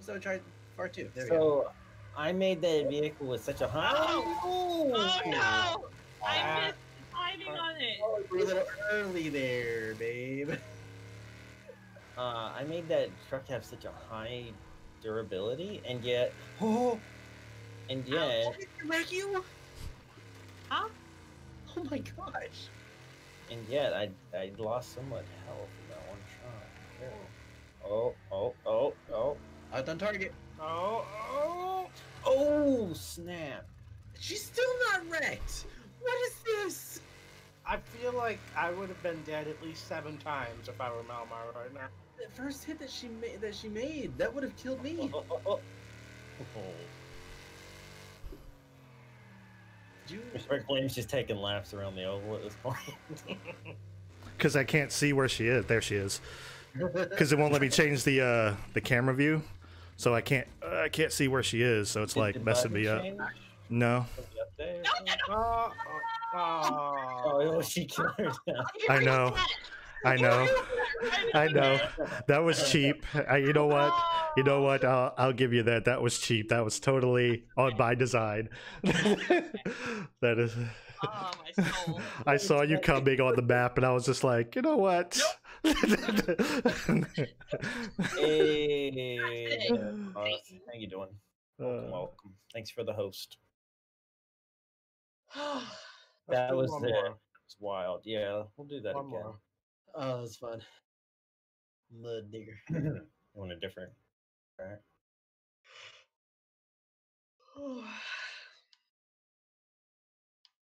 So try part two. There so, we go. I made that vehicle with such a high. Oh, oh no! I missed timing uh, on it. Oh, we're a little early there, babe. Uh, I made that truck have such a high durability, and yet, oh, and yet. Ow, did you wreck you? Huh? Oh my gosh! And yet, I I lost somewhat health in that one shot. Oh, oh, oh, oh! I done target. Oh, oh, oh! Snap! She's still not wrecked. What is this? I feel like I would have been dead at least seven times if I were Malamar right now. The first hit that she made, that she made, that would have killed me. Oh, oh, oh, oh. Rick Williams just taking laps around the oval at this point. Because I can't see where she is. There she is. Because it won't let me change the uh, the camera view, so I can't uh, I can't see where she is. So it's Did like messing me change? up. No. No, no, no. Oh, oh, oh. oh, she killed her down. I know. I know. I know. That was cheap. I, you know what? You know what? I'll, I'll give you that. That was cheap. That was totally on by design. That is. Oh, my soul. I saw you coming on the map, and I was just like, you know what? Hey. How you doing? Welcome, welcome. Thanks for the host. That was the. It was wild. Yeah, we'll do that one again. More. Oh, that was fun. Mud digger. Want a different. All right.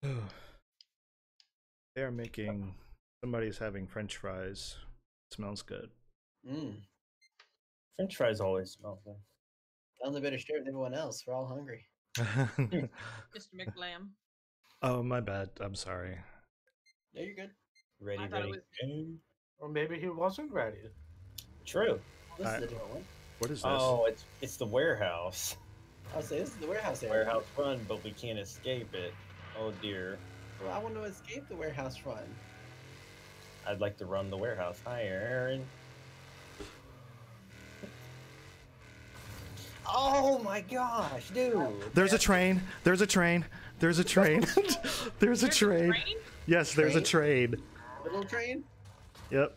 Oh. They are making. Somebody's having French fries. It smells good. Mm. French fries always smell good. I'm the better share than everyone else. We're all hungry. Mister McLam. Oh, my bad. I'm sorry. No, you're good. Ready, ready. Was... Or maybe he wasn't ready. True. This I... is a different one. What is this? Oh, it's it's the warehouse. I was saying this is the warehouse area. Warehouse run, but we can't escape it. Oh dear. Well, I want to escape the warehouse run. I'd like to run the warehouse. Hi, Aaron. Oh my gosh, dude. There's a train. There's a train. There's a train. There's a train. There's a train? Yes, there's a train. Little train? Yep.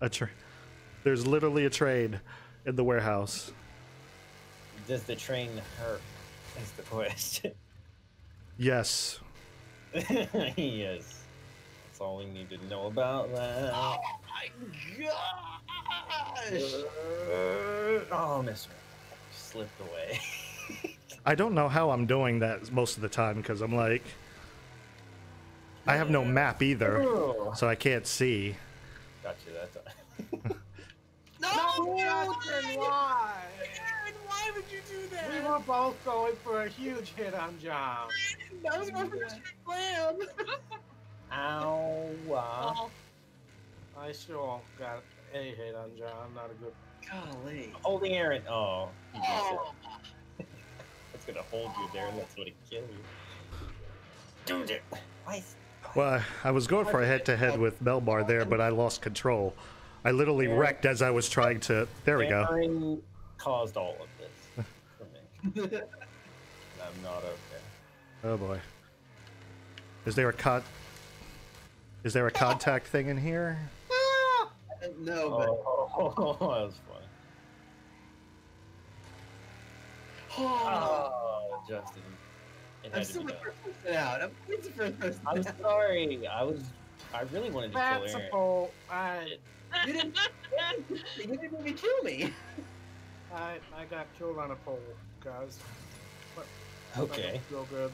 A train. There's literally a train in the warehouse. Does the train hurt? That's the question. Yes. Yes. That's all we need to know about that. Oh my gosh! Uh, oh, Mister Slipped away. I don't know how I'm doing that most of the time because I'm like... I have no map either, Ooh. so I can't see. Gotcha that time. No, no Aaron, why? Aaron, why would you do that? We were both going for a huge hit on John. That was my first plan. Ow, wow. Uh-huh. I still got a hit on John. Not a good. Golly. Holding Aaron. Oh. oh. That's gonna hold you there, and that's gonna kill you. Dude, it. Why? Well, I was going for a head-to-head with Melbar there, but I lost control. I literally Aaron, wrecked as I was trying to... There we go. Aaron caused all of this for me. I'm not okay. Oh, boy. Is there a con... Is there a contact thing in here? No, but... Oh, oh, oh, that was funny. Oh, Justin. I'm still the first person out. I'm the first person I'm out. sorry. I was. I really wanted to That's kill Aaron. Whole, I, you didn't. You didn't even kill me. I I got killed on a pole, guys. But okay. Real good.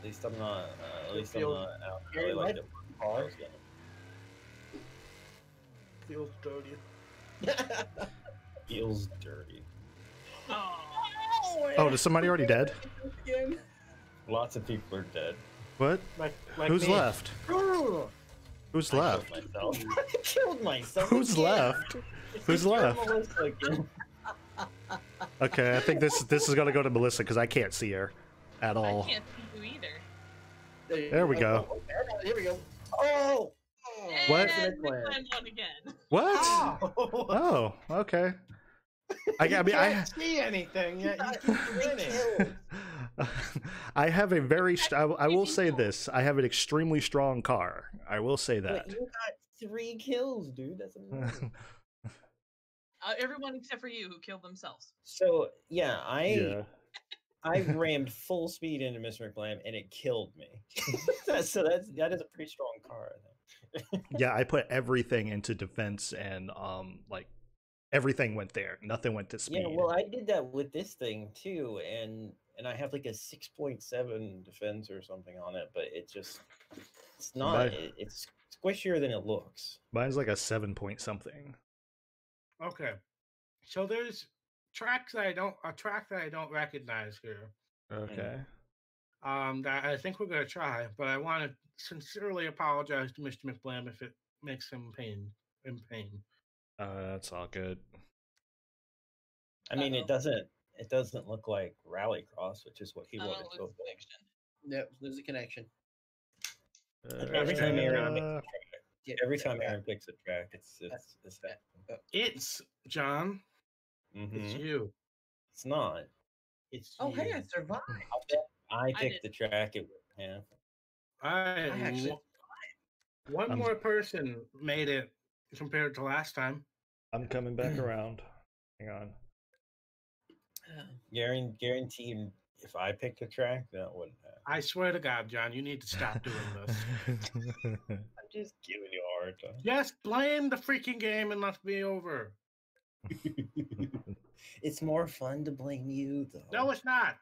At least I'm not. Uh, at least feels, I'm not. Out really like it. Cars. Feels dirty. Feels dirty. Oh. Oh, is somebody already dead? Lots of people are dead. What? Like, like Who's me. left? Who's I left? Killed myself. I killed myself. Who's again. left? Who's left? Okay, I think this this is gonna go to Melissa because I can't see her at all. I can't see you either. There we go. Here we go. Oh. What? What? Oh. Okay. I, I mean, can't I see anything. Yet you can't I have a very. I, I will say this. I have an extremely strong car. I will say that. Wait, you got three kills, dude. That's amazing. Uh, everyone except for you who killed themselves. So yeah, I yeah. I rammed full speed into Mister McLam and it killed me. So that's that is a pretty strong car. Yeah, I put everything into defense and um like. Everything went there. Nothing went to speed. Yeah, well, I did that with this thing too, and and I have like a six point seven defense or something on it, but it just it's not. My, it, it's squishier than it looks. Mine's like a seven point something. Okay, so there's tracks that I don't a track that I don't recognize here. Okay. Um, that I think we're gonna try, but I want to sincerely apologize to Mister McBlam if it makes him pain in pain. Uh, that's all good. I mean, Uh-oh. it doesn't. It doesn't look like Rallycross, which is what he wanted. Lose to connection. Yep, lose the connection. Uh, every time Aaron uh, picks, every time Aaron picks a track, it's it's it's that. It's John. Mm-hmm. It's you. It's not. It's oh you. hey, I survived. I picked I the track. It would yeah. I, I actually one I'm... more person made it. Compared to last time. I'm coming back around. Hang on. Guaranteed, if I picked a track, that wouldn't happen. I swear to God, John, you need to stop doing this. I'm just giving you a hard time. Yes, blame the freaking game and let me over. It's more fun to blame you, though. No, it's not.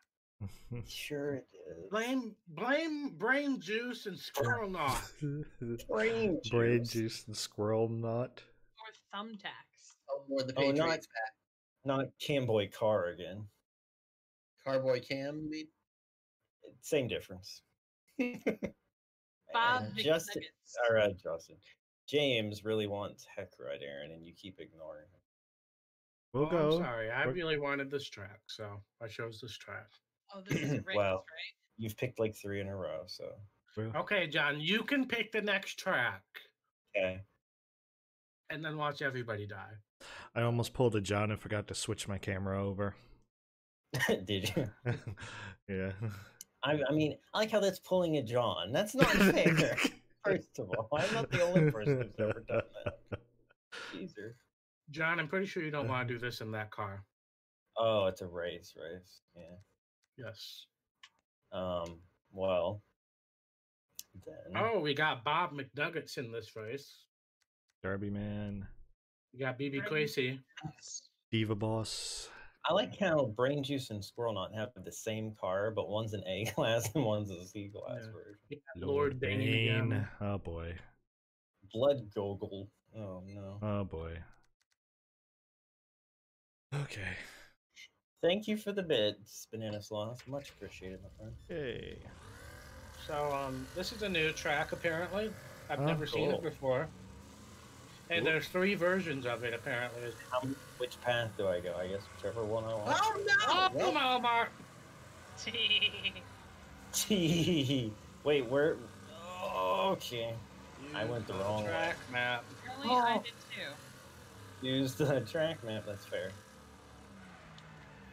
Sure it is. Blame, blame brain juice and squirrel knot. brain, juice. brain juice and squirrel knot. Or thumbtacks. Oh, more the oh, not, not Camboy Car again. Carboy Cam, maybe? Same difference. Bob Justin, all right, Justin. James really wants Heck Ride, Aaron, and you keep ignoring him. We'll oh, go. I'm sorry, I We're... really wanted this track, so I chose this track. Oh, this is a race, well, right? You've picked like three in a row, so. Okay, John, you can pick the next track. Okay. And then watch everybody die. I almost pulled a John and forgot to switch my camera over. Did you? Yeah. I, I mean, I like how that's pulling a John. That's not fair. First of all, I'm not the only person who's ever done that. Jeezer. John, I'm pretty sure you don't want to do this in that car. Oh, it's a race, race. Yeah. Yes. Um, well, then. Oh, we got Bob McNuggets in this race. Derby Man. We got B B Crazy. Diva Boss. I like how Brain Juice and Squirrel Knot have the same car, but one's an A class and one's a C class yeah. version. Yeah, Lord Bane. Oh, boy. Blood Goggle. Oh, no. Oh, boy. Okay. Thank you for the bids, Banana Sloth. Much appreciated, my friend. Hey. So, um, this is a new track, apparently. I've oh, never cool. seen it before. And cool. there's three versions of it, apparently. How, which path do I go? I guess whichever one I want. Oh, no! Oh, no, Mark! Tee. Wait, where? Oh, okay. Use I went the wrong track way. track map. Really? Oh. I did, too. Use the track map, that's fair.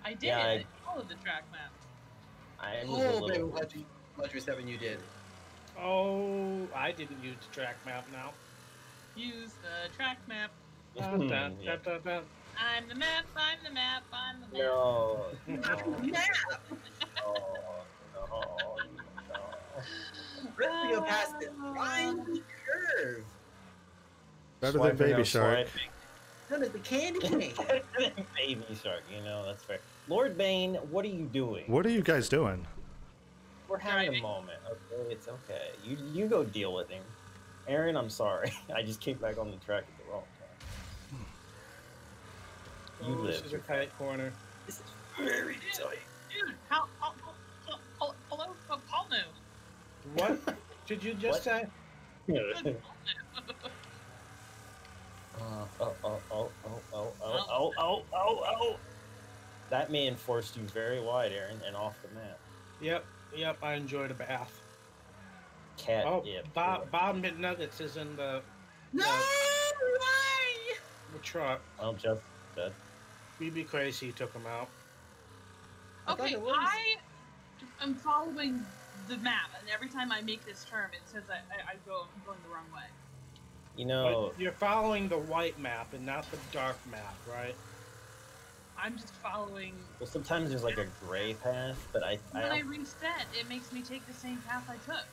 I did. Yeah, I followed the track map. I was oh, a little... baby, Ledger seven, you did. Oh, I didn't use the track map now. Use the track map. Dun, dun, yeah. dun, dun, dun. I'm the map, I'm the map, I'm the map. No, no. no, no, no. Really go past it. Find the curve. Better than Baby Shark. No, no, the candy cane. Baby Shark, you know, that's fair. Lord Bane, what are you doing? What are you guys doing? We're having driving. a moment. Okay, it's okay. You you go deal with him, Aaron. I'm sorry. I just came back on the track at the wrong time. Hmm. You oh, live. This is a tight corner. This is very dude, tight. Dude, how? how, how, how hello, Pocono. What did you just what? say? Uh, oh, oh, oh, oh, oh, oh, oh, oh, oh, oh. That man forced you very wide, Aaron, and off the map. Yep, yep, I enjoyed a bath. Cat, oh, yeah. Bob, Bob McNuggets is in the... No the, way! The truck. Oh, Jeff, dead. B B Crazy took him out. Okay, I, was... I am following the map, and every time I make this turn, it says I, I, I go, I'm going the wrong way. You know, but you're following the white map and not the dark map, right? I'm just following. Well, sometimes there's like a gray path, but I. When I, I reset, it makes me take the same path I took.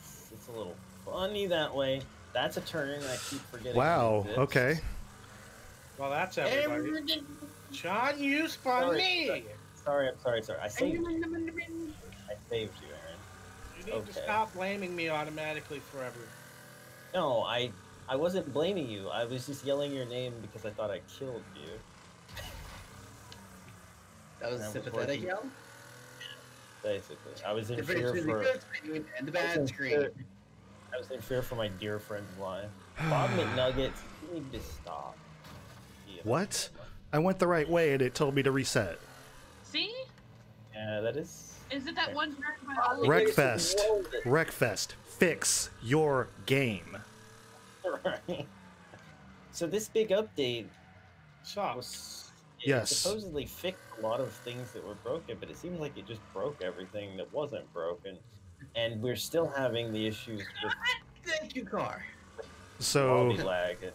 It's, it's a little funny that way. That's a turn I keep forgetting. Wow. Okay. Well, that's everybody. John, you spun me. Sorry, sorry, I'm sorry, sorry. I saved you. I saved you, Aaron. You need okay. to stop blaming me automatically for everything. No, I, I wasn't blaming you. I was just yelling your name because I thought I killed you. That was a sympathetic yell? Basically. I was in fear for... The good and the bad screen. I was in fear for my dear friend's life. Bob McNuggets, you need to stop. Yeah, what? I went the right way and it told me to reset. See? Yeah, that is... Is it that yeah. one... Wreckfest. Wreckfest. Fix your game. Right. So this big update was, it yes. supposedly fixed a lot of things that were broken, but it seems like it just broke everything that wasn't broken, and we're still having the issues with thank you car. So lag and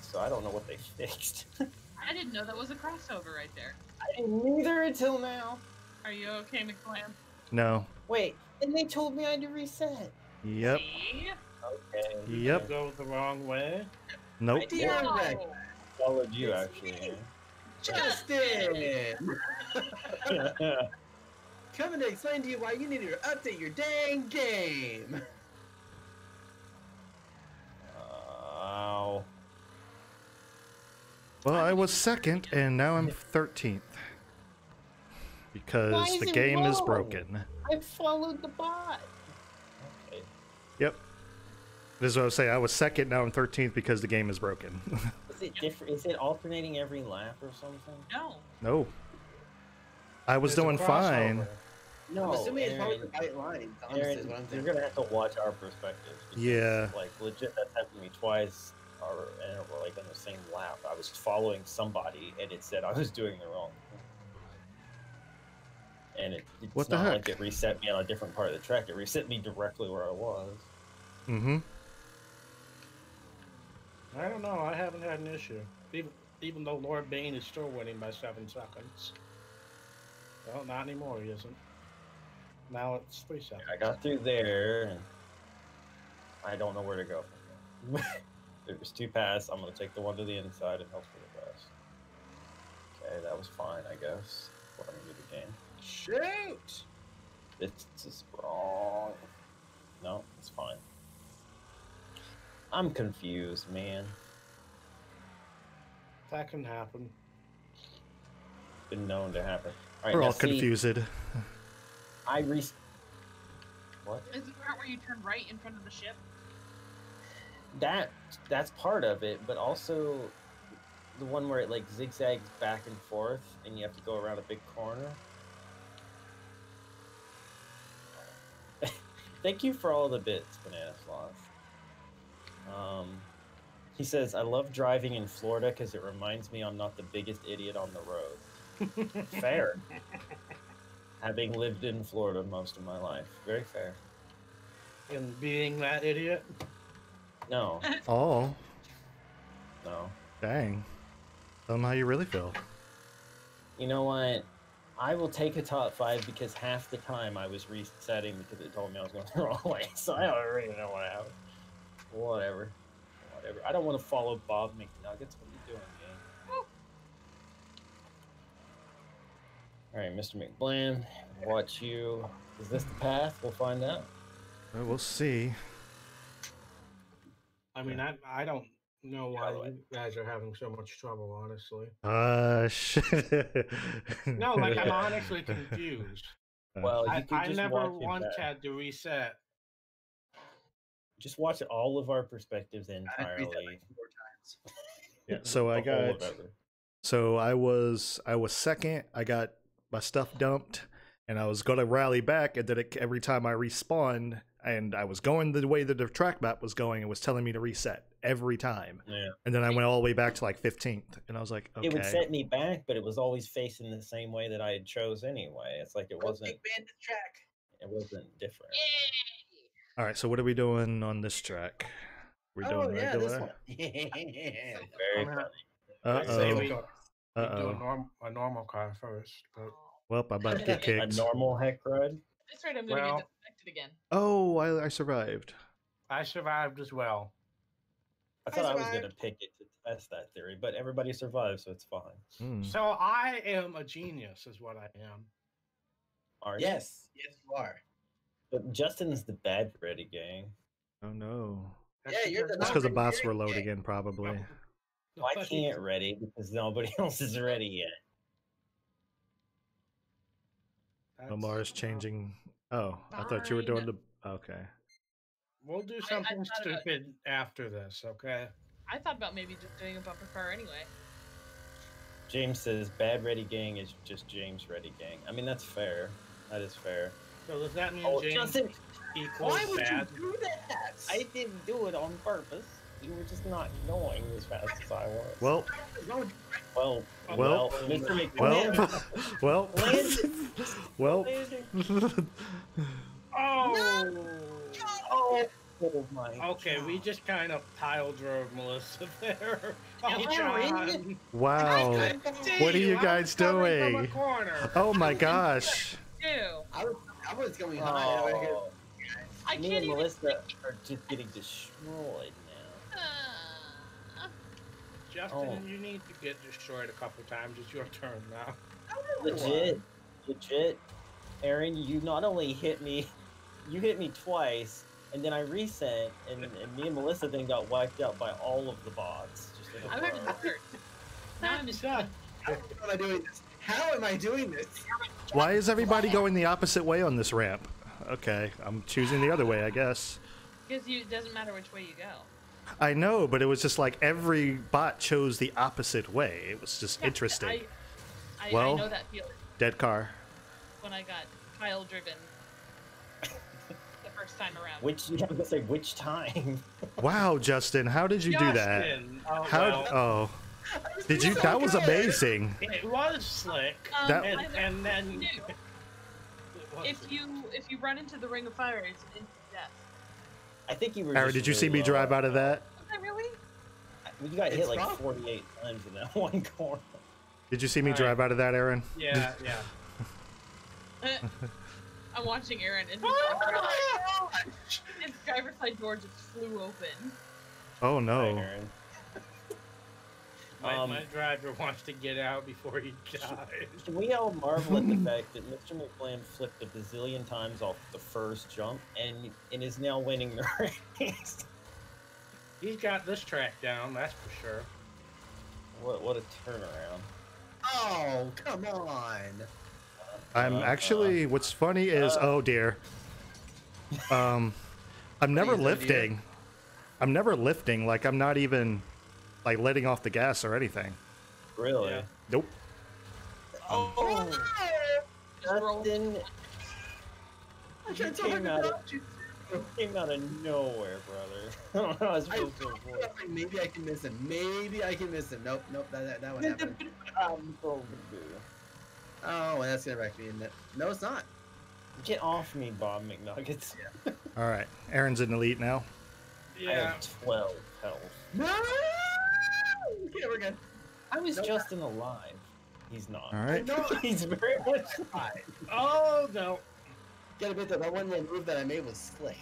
so I don't know what they fixed. I didn't know that was a crossover right there. I didn't either until now. Are you okay, McClam? No. Wait, and they told me I had to reset. Yep. Okay. Yep. Go the wrong way. Nope. I yeah. followed you actually. Justin. Coming to explain to you why you need to update your dang game. Wow. Well, I was second, and now I'm thirteenth because the game is broken. I followed the bot. Yep. This is what I was saying. I was second, now I'm thirteenth because the game is broken. Is it different? Is it alternating every lap or something? No. No. I was There's doing fine. No. I'm assuming Aaron, it's probably the right line. Aaron, what I'm you're going to have to watch our perspectives. Yeah. Like, legit, that's happened to me twice. Or, and we're like on the same lap. I was following somebody and it said I was doing the wrong thing. And it, it's what the not heck? Like it reset me on a different part of the track. It reset me directly where I was. Mm-hmm. I don't know. I haven't had an issue. Even, even though Lord Bane is still winning by seven seconds. Well, not anymore, he isn't. Now it's three seconds. I got through there, and I don't know where to go. There's two paths. I'm going to take the one to the inside and hope for the best. Okay, that was fine, I guess. We're going to do the game. Shoot! It's just wrong. No, it's fine. I'm confused, man. That can happen. Been known to happen. All right, we're all see, confused. I re. What? Is it where you turn right in front of the ship? That that's part of it, but also the one where it like zigzags back and forth, and you have to go around a big corner. Thank you for all the bits, Banana Floss. Um, he says, I love driving in Florida because it reminds me I'm not the biggest idiot on the road. Fair. Having lived in Florida most of my life. Very fair. And being that idiot? No. Oh. No. Dang. I don't know how you really feel. You know what? I will take a top five because half the time I was resetting because it told me I was going the wrong way, so I don't really know what happened. Whatever. Whatever. I don't want to follow Bob McNuggets. What are you doing, man? All right, Mister McBland, watch you. Is this the path? We'll find out. Well, we'll see. I mean, I, I don't know why you guys are having so much trouble, honestly. Uh, shit. No, like, I'm honestly confused. Well, you I, can just I never watch once back. had to reset. Just watch all of our perspectives entirely. I like four times. Yeah, so I got... So I was I was second, I got my stuff dumped, and I was going to rally back, and then it, every time I respawned, and I was going the way that the track map was going, it was telling me to reset every time. Yeah. And then I went all the way back to like fifteenth, and I was like, okay. It would set me back, but it was always facing the same way that I had chose anyway. It's like it wasn't... Big bandit track. It wasn't different. Yay! All right, so what are we doing on this track? We're doing oh, yeah, regular? This one. Very funny. Uh oh. We, we uh -oh. Do a, norm, a normal car first. But... Well, I about to get kicked. A normal heck ride. That's right. I'm gonna well, get disconnected again. Oh, I, I survived. I survived as well. I thought I, I was gonna pick it to test that theory, but everybody survived, so it's fine. Mm. So I am a genius, is what I am. Are you? Yes, yes, you are. But Justin's the bad Reddit gang. Oh no. That's yeah, you're the. That's because the bots were low again, probably. No. Well, I can't ready because nobody else is ready yet. That's Omar's changing. Oh, fine. I thought you were doing the. Okay. We'll do something I, I stupid about... after this, okay? I thought about maybe just doing a bumper car anyway. James says bad Ready gang is just James Ready gang. I mean, that's fair. That is fair. So does that mean oh, James Justin, equals why would bad? You do that? I didn't do it on purpose. You were just not knowing as fast as I was. Well, well, well, Mister well, well, well, oh, oh, oh my. Okay, God. We just kind of pile drove Melissa there. Oh, wow, what are you guys doing? Oh my gosh. I was, I was going high. Oh. I can't Me and even Melissa are just getting destroyed. Justin, oh. You need to get destroyed a couple times. It's your turn now. Legit, legit, Aaron, you not only hit me, you hit me twice, and then I reset, and, and me and Melissa then got wiped out by all of the bots. Just I'm having to hurt. Now I'm just done. How am I doing this? How am I doing this? Why is everybody going the opposite way on this ramp? Okay, I'm choosing the other way, I guess. Because it doesn't matter which way you go. I know, but it was just like every bot chose the opposite way. It was just yeah, interesting. I, I, well, I know that feeling. Dead car. When I got pile driven the first time around. Which you have to say which time? Wow, Justin, how did you Justin, do that? Oh, how? Well. Oh, did you? That was amazing. It was slick. Um, that, and, and then if you if you run into the ring of fire, it's instant death. I think you were. Aaron, did you really see me drive out of that? Was I really? You got hit like rough. forty-eight times in that one corner. Did you see me All drive right. out of that, Aaron? Yeah, yeah. I'm watching Aaron, and his, oh driver, his driver's side door just flew open. Oh no! Hi, Aaron. my, um, my driver wants to get out before he dies. Can we all marvel at the fact that Mister McBland flipped a bazillion times off the first jump and and is now winning the race? He's got this track down, that's for sure. What what a turnaround! Oh come on! I'm uh, actually. What's funny is uh, oh dear. Um, I'm never lifting. Idea. I'm never lifting. Like I'm not even. Like letting off the gas or anything. Really? Yeah. Nope. Oh, oh Justin! I can't talk about you. You came out of nowhere, brother. I was I like, maybe I can miss him. Maybe I can miss him. Nope, nope. That that, that one happened. Oh, and that's gonna wreck me, isn't it? No, it's not. Get off me, Bob McNuggets. Yeah. All right, Aaron's in the lead now. Yeah. I have twelve health. No. Yeah, we're good. I was nope. Justin alive. He's not. All right. No, he's very much alive. Oh no! Gotta admit that that one little move that I made was slick.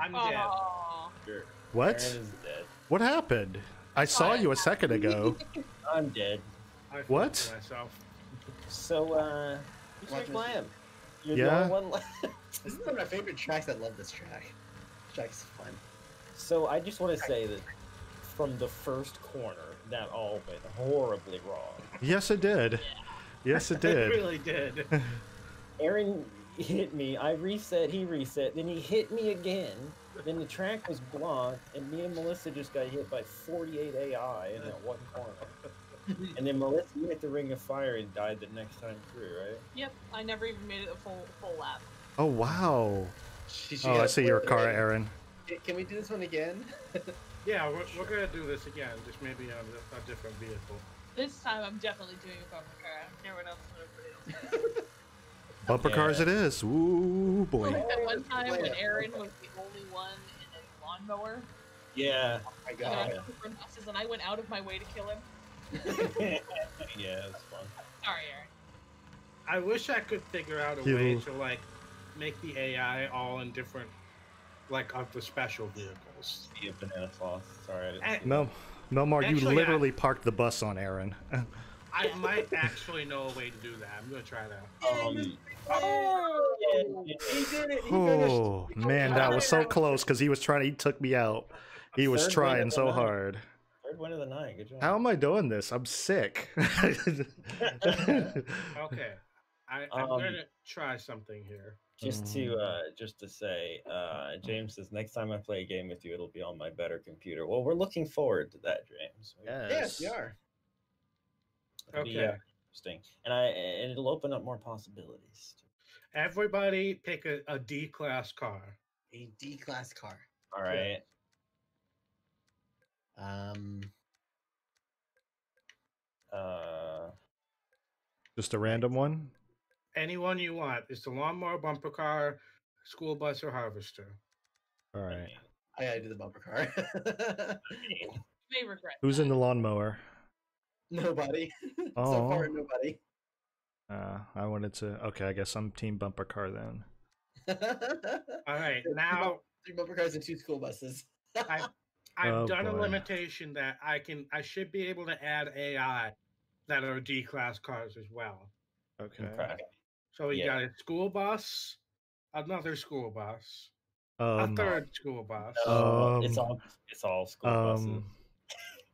I'm oh. dead. What? Dead. What happened? I saw oh, you a second ago. I'm dead. I what? Myself. So uh, You Watch can't climb. You're yeah. the only one left. This is one of my favorite tracks. I love this track. This track's fun. So I just want to say that from the first corner, that all went horribly wrong. Yes, it did. Yeah. Yes, it did. It really did. Aaron hit me. I reset. He reset. Then he hit me again. Then the track was blocked, and me and Melissa just got hit by forty-eight A I in that one corner. And then Melissa hit the Ring of Fire and died the next time through, right? Yep, I never even made it a full full lap. Oh wow! She, she oh, I see your car, way. Aaron. Can we do this one again? Yeah, we're, we're gonna do this again, just maybe on a, a different vehicle. This time, I'm definitely doing a bumper car. I don't care what else everybody else does. Bumper yeah. cars, it is. Ooh boy! Like that one time when Aaron was the only one in a lawnmower. Yeah. Oh my God. And I went out of my way to kill him. Yeah, that's fun. Sorry, Aaron. I wish I could figure out a you. way to like make the A I all in different, like of the special vehicles. Yeah, banana sauce. Sorry. I didn't no, no more. Actually, you literally I, parked the bus on Aaron. I might actually know a way to do that. I'm gonna try that. Um, oh, yeah. He did it. He oh man, that was so close because he was trying. He took me out. He was Third trying so night. hard. One of the nine. Good job. How am I doing this? I'm sick. Okay, I, I'm um, gonna try something here. Just to uh, just to say, uh, James says next time I play a game with you, it'll be on my better computer. Well, we're looking forward to that, James. Yes, yes we are. It'll okay, be, uh, interesting, and I and it'll open up more possibilities. Everybody, pick a, a D class car. A D class car. All right. Cool. Um. Uh. Just a random one. Anyone you want. It's the lawnmower, bumper car, school bus, or harvester. All right. I gotta do the bumper car. They regret. Who's that. in the lawnmower? Nobody. Oh. So far, nobody. Uh, I wanted to. Okay, I guess I'm team bumper car then. All right, now three bumper cars and two school buses. I... I've oh, done boy. a limitation that I can. I should be able to add A I that are D class cars as well. Okay. okay. So we yeah. got a school bus, another school bus, um, a third school bus. No, um, it's all. It's all school um, buses.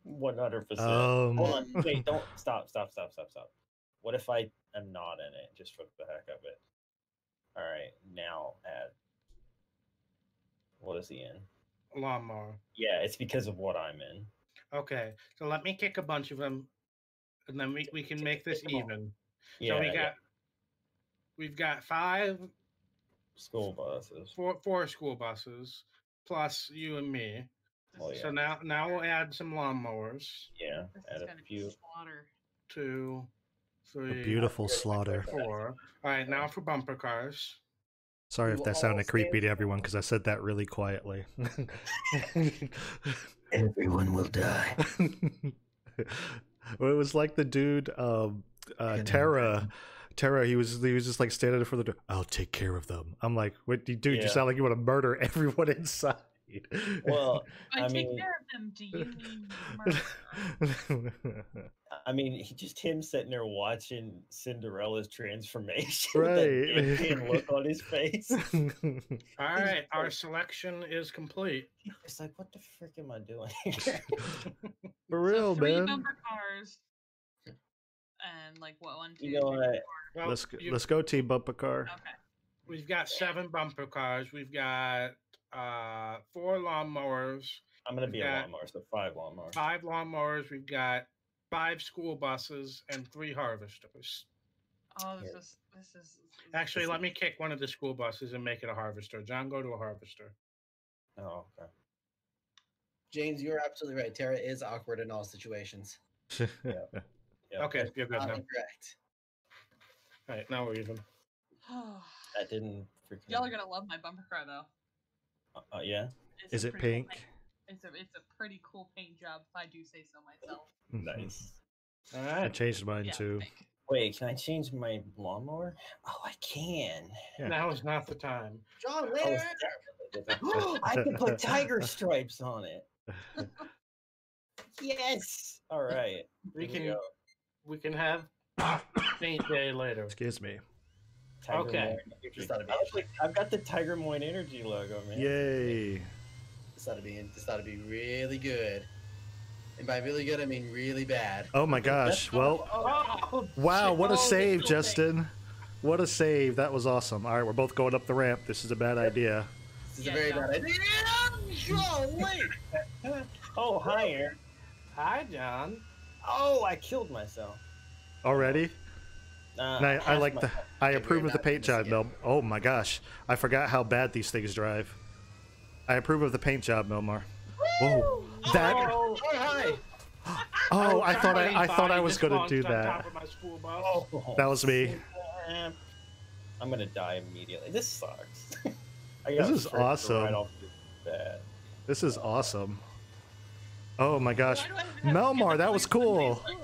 One hundred percent. Hold on. Wait! Don't stop! Stop! Stop! Stop! Stop! What if I am not in it? Just for the heck of it. All right. Now add. What is he in? Lawnmower. Yeah, it's because of what I'm in. Okay, so let me kick a bunch of them, and then we we can make this even. Yeah. So we got, yeah. we've got five school buses. Four four school buses plus you and me. Oh, yeah. So now now we'll add some lawnmowers. Yeah. This add is a few. Slaughter. Two, three. A beautiful slaughter. Four. All right, now for bumper cars. Sorry if that sounded creepy to everyone, because I said that really quietly. Everyone will die. Well, it was like the dude, um, uh, Terra. Terra, he was he was just like standing for the door. I'll take care of them. I'm like, what, dude? Yeah. You sound like you want to murder everyone inside. Well, I, I mean, take care of them. Do you mean murder? I mean, he, just him sitting there watching Cinderella's transformation, right? With that look on his face. All right, our selection is complete. It's like, what the frick am I doing? For real, so three man. Three bumper cars, and like what one? Two, you know three, what? Well, let's go, you, let's go team bumper car. Okay. We've got seven bumper cars. We've got. Uh, four lawnmowers. I'm gonna be a lawnmower, so five lawnmowers. Five lawnmowers. We've got five school buses and three harvesters. Oh, this is this is. Actually, let me kick one of the school buses and make it a harvester. John, go to a harvester. Oh, okay. James, you're absolutely right. Tara is awkward in all situations. Yeah. Yeah. Okay, you're good now. Correct. All right, now we're even. That didn't. Y'all are gonna love my bumper car though. Uh, yeah. Is it pink? It's a it's a pretty cool paint job, if I do say so myself. Nice. All right. I changed mine yeah, too. Pink. Wait, can I change my lawnmower? Oh, I can. Yeah. Now is not the time. John, later. Oh, I can put tiger stripes on it. Yes. All right. We can we, we can have paint day later. Excuse me. Tiger okay. Just out of like, I've got the Tiger Moin Energy logo, man. Yay. This ought to be, this ought to be really good. And by really good, I mean really bad. Oh my gosh. Well, oh, oh, wow, what a save, Justin. What a save. That was awesome. All right, we're both going up the ramp. This is a bad idea. This is yeah, a very no. bad idea. Oh, wait. Oh, hi, Aaron. Hi, John. Oh, I killed myself. Already? Uh, I, I like the. I approve of the paint job, Mel. Oh my gosh, I forgot how bad these things drive. I approve of the paint job, Melmar. Whoa, that. Oh, hi. Oh, I thought I, I thought I was gonna do that. That was me. I'm gonna die immediately. This sucks. I this is awesome. This is awesome. Oh my gosh, Melmar, that was cool. I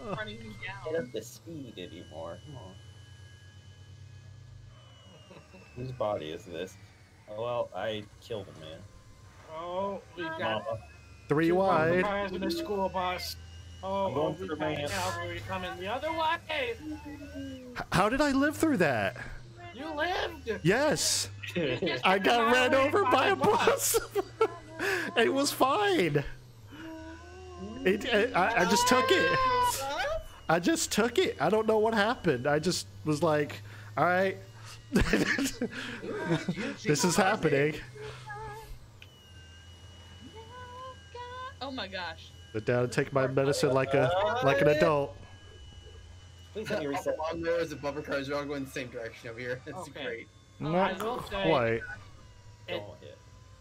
don't have the speed anymore. Come on. Whose body is this? Oh, well, I killed a man. Oh, we got three wide. In the school bus. Oh, we got cavalry coming the other way. How did I live through that? You lived. Yes. I got ran over by a bus. It was fine. It, it, I, I just took it. I just took it. I don't know what happened. I just was like, all right. This is happening. Oh my gosh. Sit down and take my medicine like a like an adult. Please let me reset. Lawnmowers and bumper cars are all going the same direction over here. That's okay. Great. Not uh, quite. It,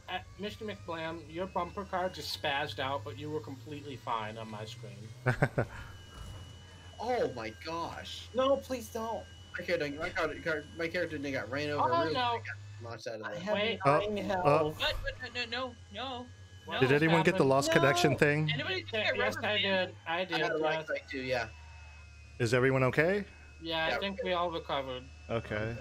uh, Mister McBlam, your bumper car just spazzed out, but you were completely fine on my screen. Oh my gosh. No, please don't. My character, my character, my character got ran over. Oh really no! Launched out of the way. Oh, oh. What? No, no, no, no. Did anyone happened? get the lost no. connection thing? Anybody get yes, I did. I did. I got a light fight too. Yeah. Is everyone okay? Yeah, yeah I think we all recovered. Okay.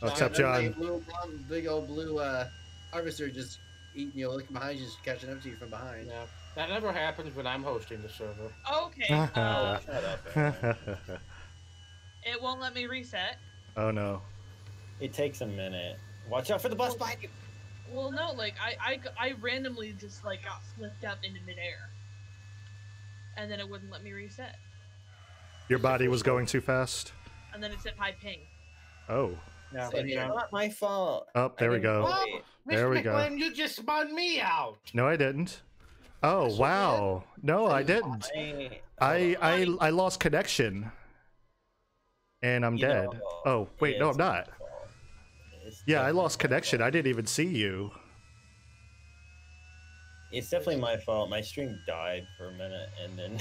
Oh, except John. Blue, blonde, big old blue uh, harvester just eating you, looking behind you, just catching up to you from behind. Yeah. That never happens when I'm hosting the server. Okay. uh, shut up. It won't let me reset. Oh no. It takes a minute. Watch out for the bus well, behind you. Well, no, like I, I, I randomly just like got flipped up into midair, and then it wouldn't let me reset. Your body was going too fast. And then it said high ping. Oh. No, it's not my fault. Oh, there I we go. Oh, there Mister we go. You just spun me out. No, I didn't. Oh yes, wow. Did. No, I didn't. I, I, I, I lost connection. And I'm you dead. Know, oh, wait, no, I'm not. Yeah, I lost connection. I didn't even see you. It's definitely my fault. My stream died for a minute, and then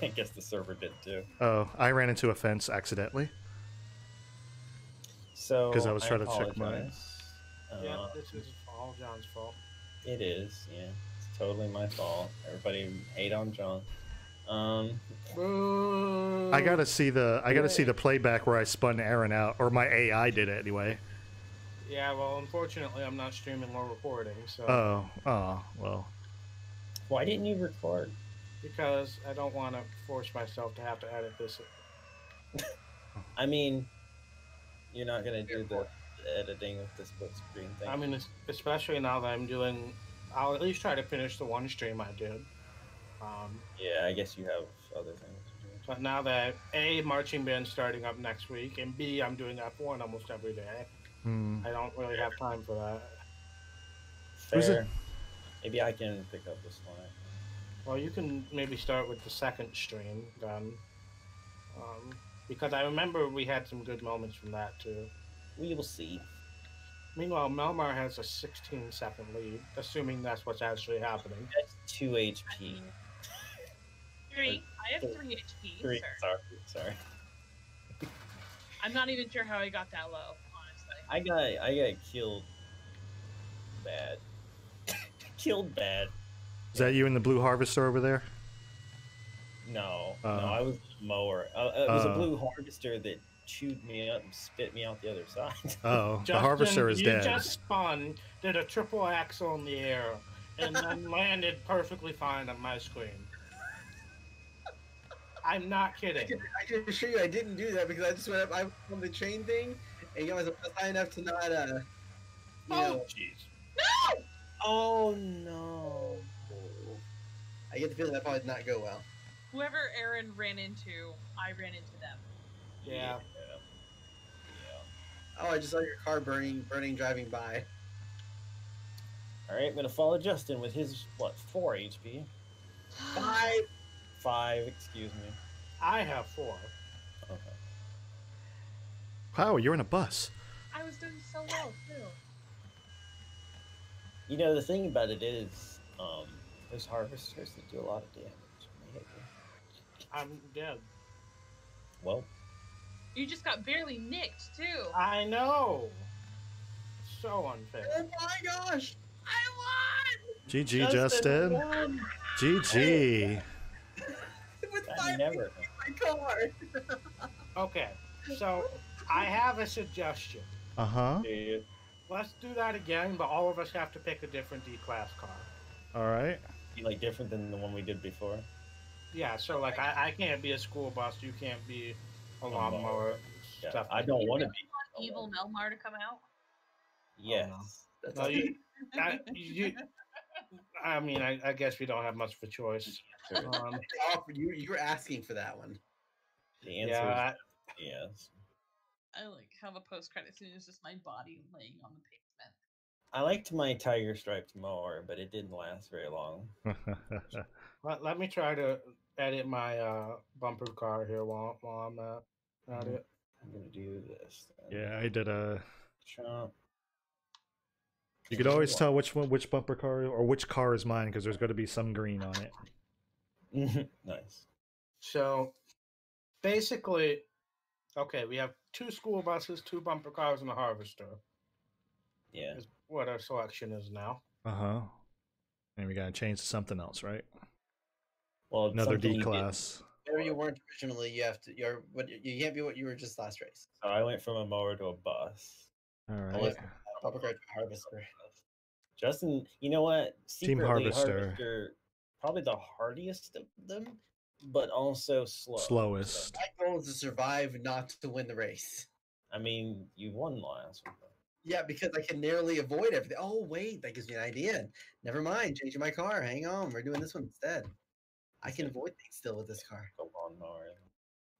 I guess the server did too. Oh, I ran into a fence accidentally. So, because I was trying I to check mine. Uh, yeah, this is all John's fault. It is, yeah. It's totally my fault. Everybody hate on John. Um, I gotta see the I gotta see the playback where I spun Aaron out, or my A I did it anyway. Yeah, well, unfortunately, I'm not streaming or recording. So. Oh, oh, well. Why didn't you record? Because I don't want to force myself to have to edit this. I mean, you're not gonna do the editing with this split screen thing. I mean, especially now that I'm doing, I'll at least try to finish the one stream I did. Um, yeah, I guess you have other things to do. But now that A, marching band starting up next week, and B, I'm doing F one almost every day. Hmm. I don't really have time for that. Fair. Maybe I can pick up the slack. Well, you can maybe start with the second stream then, um, because I remember we had some good moments from that too. We will see. Meanwhile, Melmar has a sixteen second lead, assuming that's what's actually happening. That's two H P. Three. I have three H P. Three. Sorry. Sorry. I'm not even sure how I got that low, honestly. I got I got killed bad. Killed bad. Is that you in the blue harvester over there? No. Uh, no, I was a mower. Uh, it was uh, a blue harvester that chewed me up and spit me out the other side. Oh, Justin, the harvester is you dead. You just spun, did a triple axel in the air, and then landed perfectly fine on my screen. I'm not kidding. I can assure you I didn't do that because I just went up I went on the train thing and you guys were high enough to not uh you oh jeez. No! Oh no. I get the feeling that probably did not go well. Whoever Aaron ran into, I ran into them. Yeah. Yeah. Yeah. Oh, I just saw your car burning burning driving by. Alright, I'm gonna follow Justin with his what, four H P. Five. Five, excuse me. I have four. Okay. Wow, you're in a bus. I was doing so well, too. You know, the thing about it is, um, those harvesters that do a lot of damage. I'm dead. Well. You just got barely nicked, too. I know. So unfair. Oh my gosh. I won! G G, Justin. Justin. G G. With five never. My card. Okay, so I have a suggestion. Uh-huh. Let's do that again, but all of us have to pick a different D-class card. All right. Be like different than the one we did before? Yeah, so like I, I can't be a school bus, you can't be a lawnmower. Yeah, stuff I don't want to be. Want evil Melmar to come out? Yes. Oh, no. No, you, I, you, I mean, I, I guess we don't have much of a choice. Um, you, you're asking for that one. The answer yeah, is I, yes. I like have a post-credit scene. It's just my body laying on the pavement. I liked my tiger-striped mower, but it didn't last very long. let, let me try to edit my uh, bumper car here while, while I'm uh, at it. I'm going to do this. Then. Yeah, I did a... Chomp. You could always tell which one, which bumper car or which car is mine because there's going to be some green on it. Nice. So, basically, okay, we have two school buses, two bumper cars, and a harvester. Yeah. Is what our selection is now. Uh huh. And we got to change to something else, right? Well, another D class. Where you weren't originally, you have to. You're what you can't be what you were just last race. So I went from a mower to a bus. All right. Public harvester. Justin, you know what? Secretly, Team harvester. harvester, probably the hardiest of them, but also slow. Slowest. So my goal is to survive, not to win the race. I mean, you won last one. Yeah, because I can narrowly avoid everything. Oh wait, that gives me an idea. Never mind, changing my car. Hang on, we're doing this one instead. I can avoid things still with this car. Go on, Mario.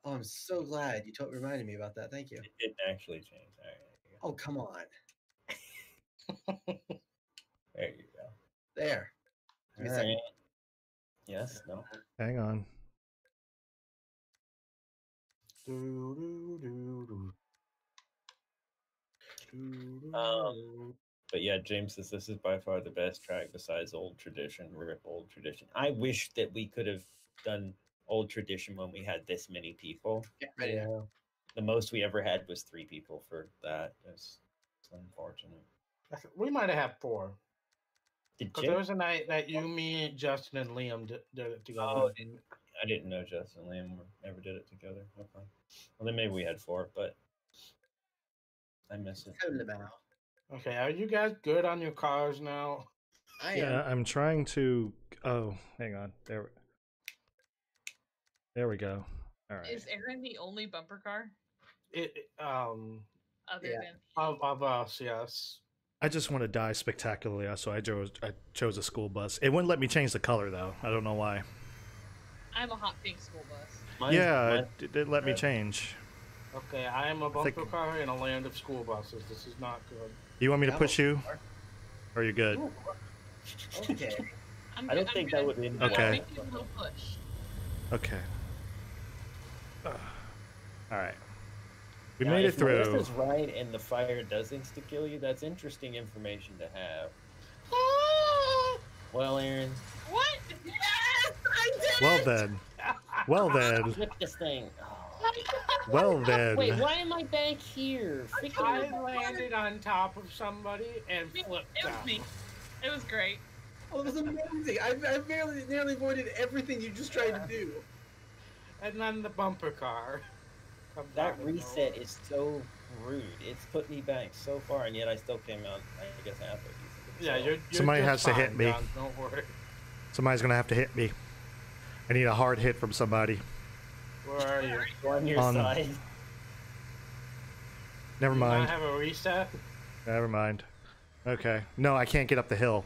Oh, I'm so glad you told, reminded me about that. Thank you. It didn't actually change. All right, oh come on. There you go. There. Right. Yes. No. Hang on. Um, but yeah, James says this is by far the best track besides Old Tradition. Rip Old Tradition. I wish that we could have done Old Tradition when we had this many people. Get ready now. The most we ever had was three people for that. It's unfortunate. We might have had four. Because there was a night that you, me, Justin, and Liam did, did it together. Oh, and I didn't know Justin and Liam were, ever did it together. Okay. Well, then maybe we had four, but I miss it. Okay, are you guys good on your cars now? I am. Yeah, I'm trying to. Oh, hang on. There we, there we go. All right. Is Aaron the only bumper car? It, um, Other yeah. than of, of us, yes. I just want to die spectacularly, so I chose I chose a school bus. It wouldn't let me change the color though. I don't know why. I'm a hot pink school bus. Mine's, yeah, it didn't let me change. Okay, I am a bumper think... car in a land of school buses. This is not good. Do you want me to push you? Or are you good? Ooh. Okay. I'm, I don't I'm think good. that would be okay. Push. Okay. Uh, all right. We now, made it through. If this is right and the fire does insta-kill you, that's interesting information to have. Well, Aaron. What? Yes! I did Well, it! then. Well, then. Flip this thing. Oh. Well, then. Wait, why am I back here? I landed on top of somebody and flipped It was down. me. It was great. Oh, it was amazing. I, I barely, nearly avoided everything you just tried yeah. to do. And then the bumper car. I'm that reset know. is so rude. It's put me back so far, and yet I still came out, I guess, halfway. Yeah, you're, you're Somebody has fine, to hit me. John, don't worry. Somebody's going to have to hit me. I need a hard hit from somebody. Where are you? We're on your on... side. Never mind. Do you not have a reset? Never mind. Okay. No, I can't get up the hill.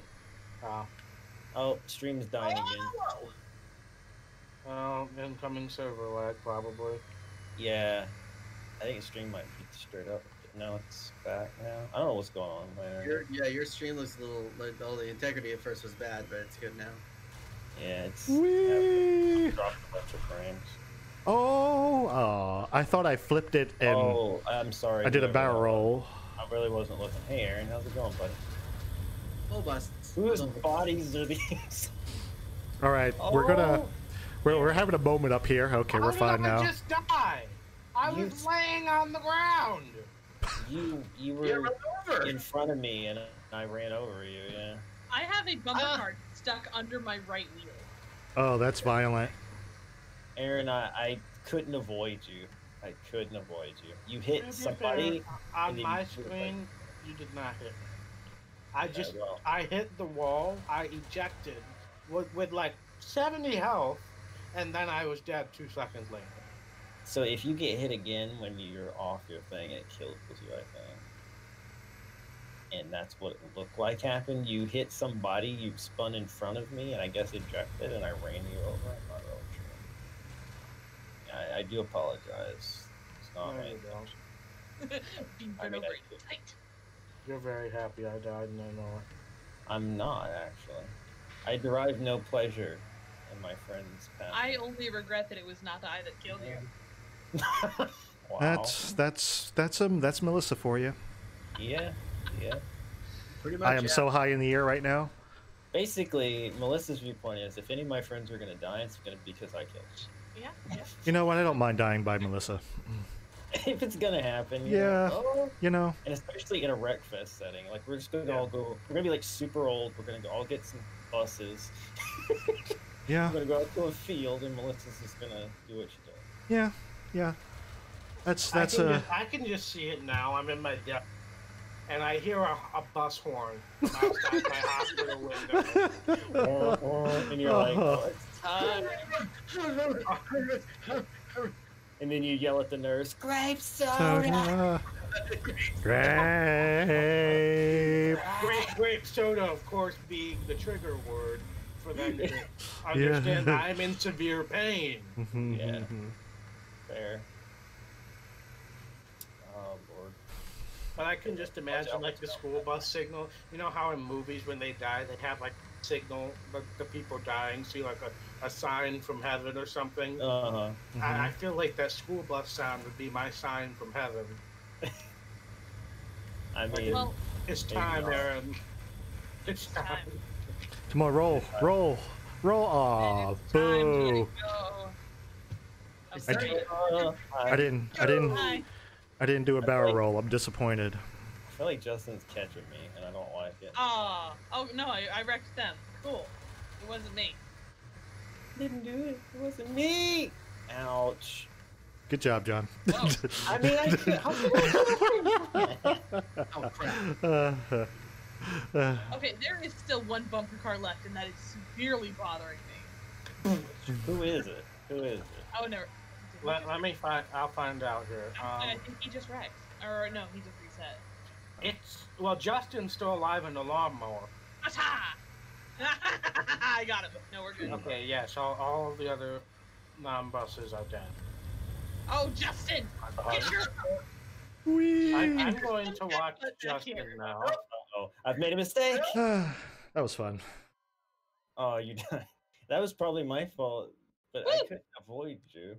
Oh. Oh, stream's dying again. Oh, incoming server lag, probably. Yeah. I think the stream might be straight up. No, it's back now. I don't know what's going on there. Your, yeah, your stream looks a little... Like, all the integrity at first was bad, but it's good now. Yeah, it's... Whee! Yeah, dropped a bunch of frames. Oh, oh, I thought I flipped it and... Oh, I'm sorry. I did a barrel roll. I really wasn't looking. Hey, Aaron, how's it going, buddy? Oh, bust. Whose bodies are these? All right, oh. we're gonna... We're, we're having a moment up here. Okay, How we're fine now. I just die? I you... was laying on the ground. You you were yeah, over. in front of me and I ran over you, yeah. I have a bumper uh, cart stuck under my right wheel. Oh, that's violent. Aaron, I, I couldn't avoid you. I couldn't avoid you. You hit you somebody. On my screen, you did not hit me. I yeah, just, well. I hit the wall. I ejected with, with like seventy health, and then I was dead two seconds later. So if you get hit again when you're off your thing, it kills you, I think. And that's what it looked like happened. You hit somebody, you spun in front of me, and I guess ejected, and I ran you over. I'm not really sure. I, I do apologize. It's not my fault. I mean, I you're very happy I died, no more. I'm not, actually. I derive no pleasure in my friend's path. I only regret that it was not I that killed you. Wow. That's that's that's um that's Melissa for you. Yeah, yeah. Pretty much. I am yeah. so high in the air right now. Basically, Melissa's viewpoint is if any of my friends are gonna die, it's gonna be because I killed. Yeah, yeah. You know what? I don't mind dying by Melissa. If it's gonna happen. You yeah. Know, oh. You know. And especially in a Wreckfest setting, like we're just gonna yeah. all go. We're gonna be like super old. We're gonna all get some buses. Yeah. We're gonna go out to a field, and Melissa's just gonna do what she does. Yeah. Yeah, that's that's I a. Just, I can just see it now. I'm in my depth, and I hear a, a bus horn outside my hospital window. Or, or, and you're like, oh, it's time. And then you yell at the nurse, grape soda. Grape. Grape, grape soda, of course, being the trigger word for them to understand yeah. I'm in severe pain. Mm-hmm, yeah. Mm-hmm. There. Oh, Lord. But I can just imagine like the school bus signal. You know how in movies when they die they have like signal, but the people dying see like a, a sign from heaven or something. Uh-huh. Mm-hmm. I, I feel like that school bus sound would be my sign from heaven. I mean, well, it's time, Aaron. It's time. Come on, roll, roll, roll. Aw, boo. I, d uh, I didn't. I didn't. Hi. I didn't do a barrel like, roll. I'm disappointed. I feel like Justin's catching me, and I don't like it. Ah! Oh, oh no! I, I wrecked them. Cool. It wasn't me. Didn't do it. It wasn't me. Ouch. Good job, John. I mean, I. Oh crap. Uh, uh, okay, there is still one bumper car left, and that is severely bothering me. Who is it? Who is it? Oh no. Let, let me find. I'll find out here. Um, I think he just wrecked, or no, he just reset. It's well, Justin's still alive in the lawnmower. I got him. No, we're good. Okay, yes. All, all of the other non-buses are dead. Oh, Justin! Get your. Wee. I'm, I'm going to watch Justin now. Oh, I've made a mistake. That was fun. Oh, you died. That was probably my fault, but Woo. I couldn't avoid you.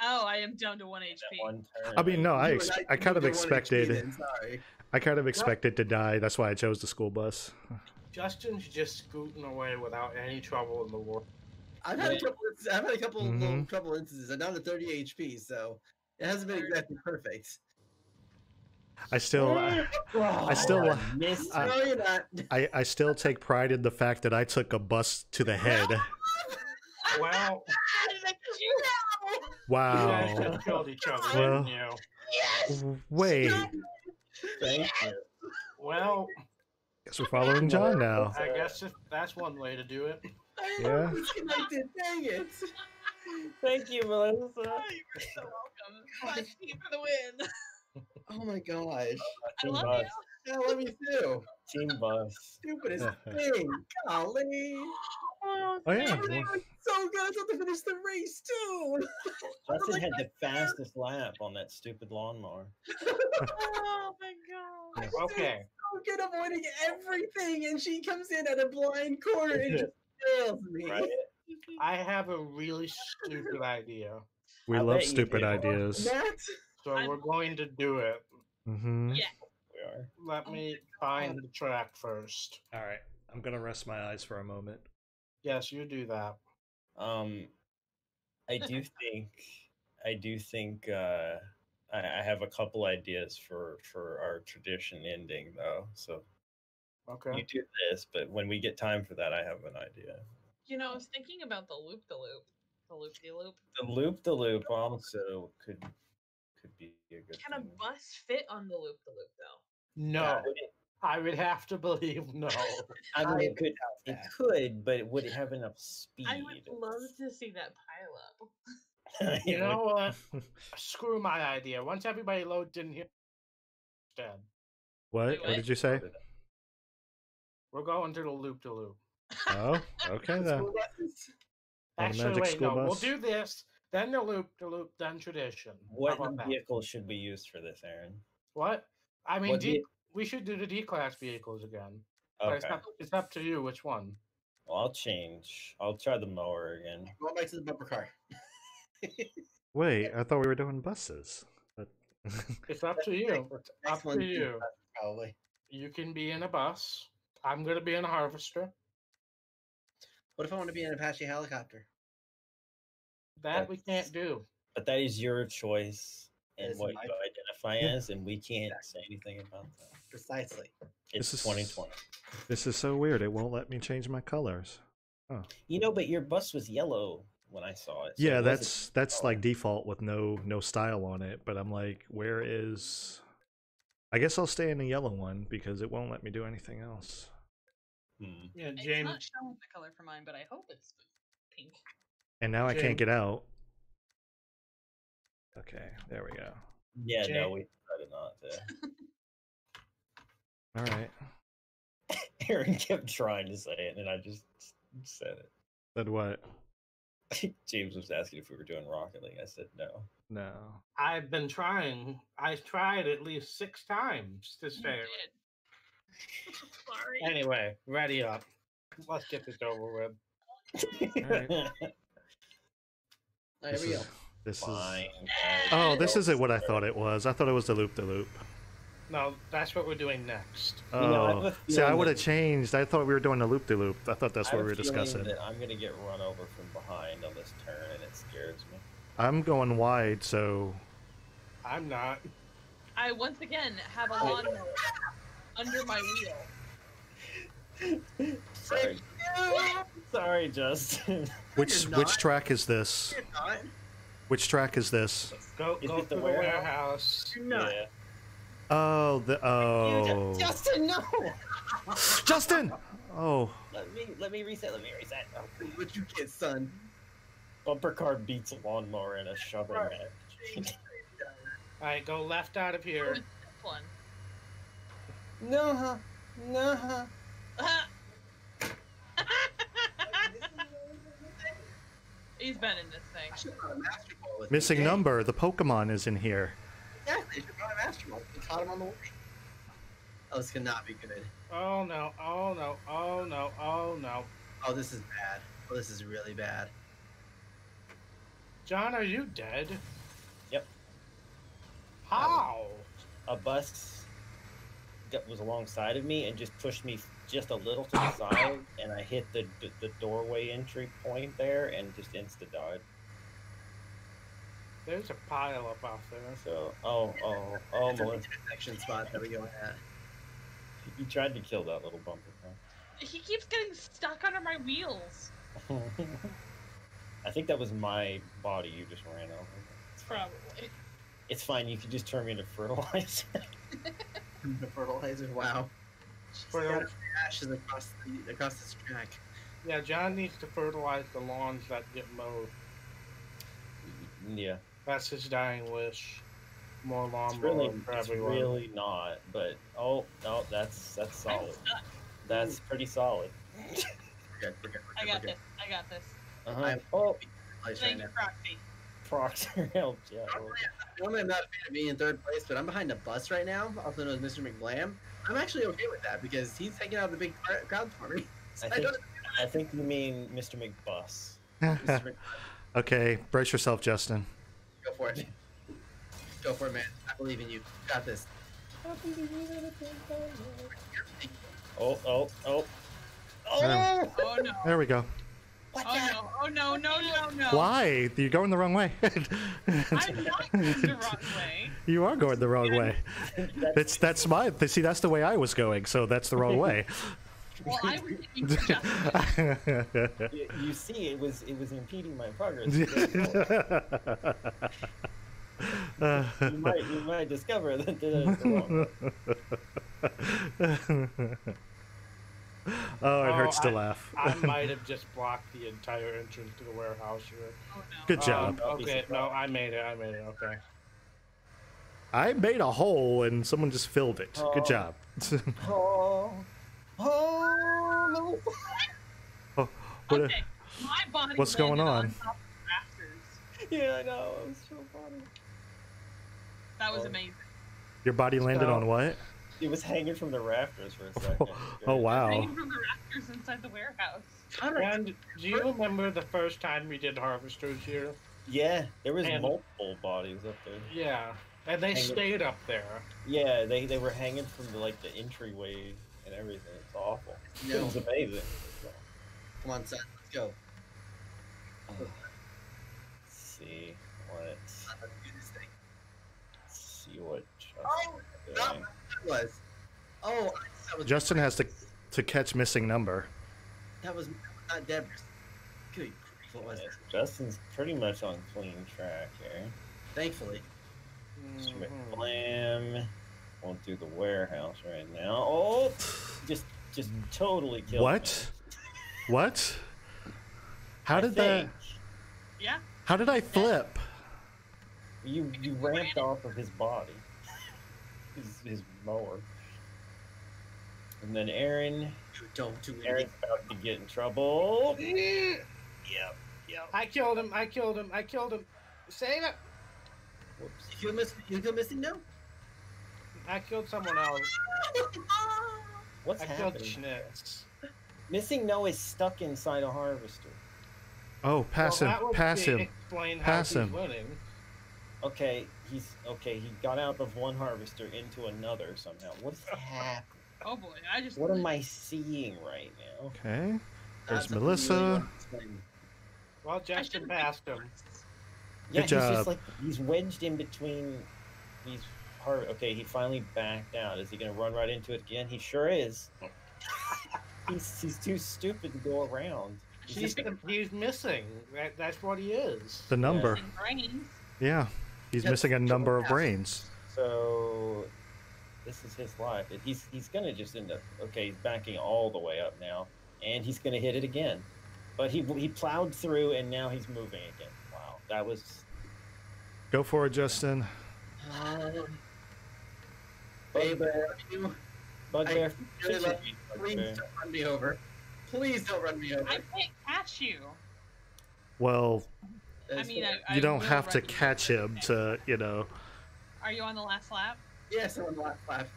Oh, I am down to one H P. One I mean, no, I ex I, I kind of expected. Then, sorry. I kind of expected to die. That's why I chose the school bus. Justin's just scooting away without any trouble in the world. I've had a couple. I've had a couple mm-hmm. little trouble instances. I'm down to thirty H P, so it hasn't been exactly perfect. I still, I, I still, I, I, I still take pride in the fact that I took a bus to the head. Wow. Wow. You guys killed each other, well, didn't you? Yes! Wait. Thank you. Well, guess we're following John now. I guess that's one way to do it. Yeah. Dang it. Thank you, Melissa. Oh, you were so welcome. Gosh. Team for the win. Oh my gosh. I love bus. You. I love you too. Team bus. Stupidest thing. Golly. Oh, oh yeah. Was so good. I thought they finished the race too. Justin like, had the fastest lap on that stupid lawnmower. Oh my gosh. Okay. So good avoiding everything, and she comes in at a blind corner and just kills me. Right? I have a really stupid idea. We I love stupid ideas. So I'm... we're going to do it. Mm-hmm. Yeah. We are. Let me find the track first. All right. I'm going to rest my eyes for a moment. Yes, you do that. Um, I do think, I do think, uh, I, I have a couple ideas for, for our tradition ending, though. So okay. You do this, but when we get time for that, I have an idea. You know, I was thinking about the loop-de-loop. The loop-de-loop. The loop-de-loop also could could be a good Can thing. A bus fit on the loop-de-loop, though? No. Yeah. I would have to believe no. I mean, I it, could, it could, but would it have enough speed? I would love to see that pile-up. You know what? Uh, screw my idea. Once everybody loaded in here, dead. What? Wait, what? What did you say? We're going to the loop-de-loop. Oh, okay then. Actually, wait, no, bus. We'll do this, then the loop, the loop, then tradition. What vehicle that? Should we use for this, Aaron? What? I mean, what D we should do the D-class vehicles again. Okay. But it's, not, it's up to you which one. Well, I'll change. I'll try the mower again. Go back to the bumper car. Wait, I thought we were doing buses. But... it's up to you. It's up to you. Probably. You can be in a bus. I'm going to be in a harvester. What if I want to be an Apache helicopter? That That's, we can't do. But that is your choice and what you identify choice. as, and we can't exactly. say anything about that. Precisely. It's this is, twenty twenty. This is so weird. It won't let me change my colors. Oh. You know, but your bus was yellow when I saw it. So yeah, it that's that's color. Like default with no no style on it. But I'm like, where is? I guess I'll stay in the yellow one because it won't let me do anything else. Hmm. Yeah, James. I'm not showing the color for mine, but I hope it's pink. And now James. I can't get out. Okay, there we go. Yeah, James. No, we decided not to. All right. Aaron kept trying to say it, and I just said it. Said what? James was asking if we were doing Rocket League. I said no. No. I've been trying. I've tried at least six times to say it. Sorry. Anyway, ready up. Let's get this over with. All right. All right, this here we is, go. This Fine. Is. Oh, this isn't what I thought it was. I thought it was the loop the loop. No, that's what we're doing next. Oh, you know, I see, I would have changed. I thought we were doing the loop the loop. I thought that's I what we were discussing. That I'm gonna get run over from behind on this turn, and it scares me. I'm going wide, so. I'm not. I once again have a lawnmower. Under my wheel. Sorry, Sorry Justin. Which which track is this? Which track is this? Go go to the warehouse. You're not. Yeah. Oh the oh. You, Justin, no. Justin. Oh. Let me let me reset. Let me reset. Oh, what you get, son? Bumper car beats a lawnmower and a shovel match. All right, go left out of here. One. No, huh? No, huh? He's been in this thing. I should have got a master ball. Missing number. The Pokemon is in here. Exactly. I should have got a master ball. They caught him on the way. Oh, this cannot be good. Oh, no. Oh, no. Oh, no. Oh, no. Oh, this is bad. Oh, this is really bad. John, are you dead? Yep. How? Um, a bus. That was alongside of me and just pushed me just a little to the side, and I hit the the doorway entry point there and just insta died. There's a pile up off there. So oh oh oh my intersection spot that we go at. You tried to kill that little bumper car. He keeps getting stuck under my wheels. I think that was my body you just ran over. It's probably. Fine. It's fine. You can just turn me into fertilizer. The fertilizer, wow. Fertil ashes across the across this track. Yeah, John needs to fertilize the lawns that get mowed. Yeah. That's his dying wish. More lawnmower really, for everyone. It's really not, but oh no, that's that's solid. That's pretty solid. We're good, we're good, we're good, I got this. I got this. Uh huh. I'm, oh, thank you, Proxy. Proxy helped. Yeah. Normally I'm not a fan of being in third place, but I'm behind the bus right now, also known as Mister McBlam. I'm actually okay with that because he's taking out the big crowd for me. So I, I, think, don't... I think you mean Mister McBus. Mister McBus. Okay, brace yourself, Justin. Go for it. Go for it, man. I believe in you. You got this. Oh, oh, oh. Oh, no. Oh, no. There we go. What oh, the... no. Oh, no, no, no, no. Why? You're going the wrong way. I'm not going the wrong way. You are going the wrong way. That's, it's, that's my, see, that's the way I was going, so that's the wrong way. Well, I was thinking you, you see, it was, it was impeding my progress. Uh, you, might, you might discover that it's wrong. Oh, it hurts oh, to I, laugh. I might have just blocked the entire entrance to the warehouse here. Oh, no. Good job. Um, okay, no, I made it. I made it. Okay. I made a hole and someone just filled it. Oh. Good job. Oh. Oh, no. Oh, what okay. a, my body what's going on? on top of the rafters. Yeah, I know. It was so funny. That was oh. amazing. Your body landed oh. on what? It was hanging from the rafters for a second. Oh, oh wow. It was hanging from the rafters inside the warehouse. And do you remember the first time we did harvesters here? Yeah, there was and multiple bodies up there. Yeah, and they hanging. stayed up there. Yeah, they, they were hanging from the, like the entryway and everything. It's awful. No. It was amazing. Come on, son, let's go. Uh, let's see what... Let's do this thing. See what... Oh, that was. Oh, that was Justin has to to catch missing number. That was, that was not Deborah's. Good grief, what was yeah, that? Justin's pretty much on clean track here. Thankfully. Mister McBlam won't do the warehouse right now. Oh, just just totally killed. What? Me. What? How I did think. that? Yeah. How did I flip? You you ramped off of his body. His, his mower, and then Aaron. Don't do Aaron's about to get in trouble. Yep, yep. I killed him. I killed him. I killed him. Save it. Whoops. You miss. You go missing now. I killed someone else. What's I happening? Killed Schnitz. Missing no is stuck inside a harvester. Oh, pass well, him. Pass him. Pass him. Okay, he's okay. He got out of one harvester into another somehow. What's happening? Oh boy, I just. What am I seeing right now? Okay, there's Melissa. Really well, Justin passed him. Yeah, Good he's job. just like he's wedged in between. He's hard. Okay, he finally backed out. Is he gonna run right into it again? He sure is. he's he's too stupid to go around. He's, he's, gonna, he's missing. That, that's what he is. The number. Yeah. He's yeah, missing a number of brains. So this is his life. He's he's gonna just end up okay. He's backing all the way up now, and he's gonna hit it again. But he he plowed through, and now he's moving again. Wow, that was. Go for it, Justin. Uh, Bugbear, Bugbear, really like, please Bugbear. don't run me over. Please don't run me over. I can't catch you. Well. I mean, I, I you don't have to catch him okay. to, you know. Are you on the last lap? Yes, I'm on the last lap.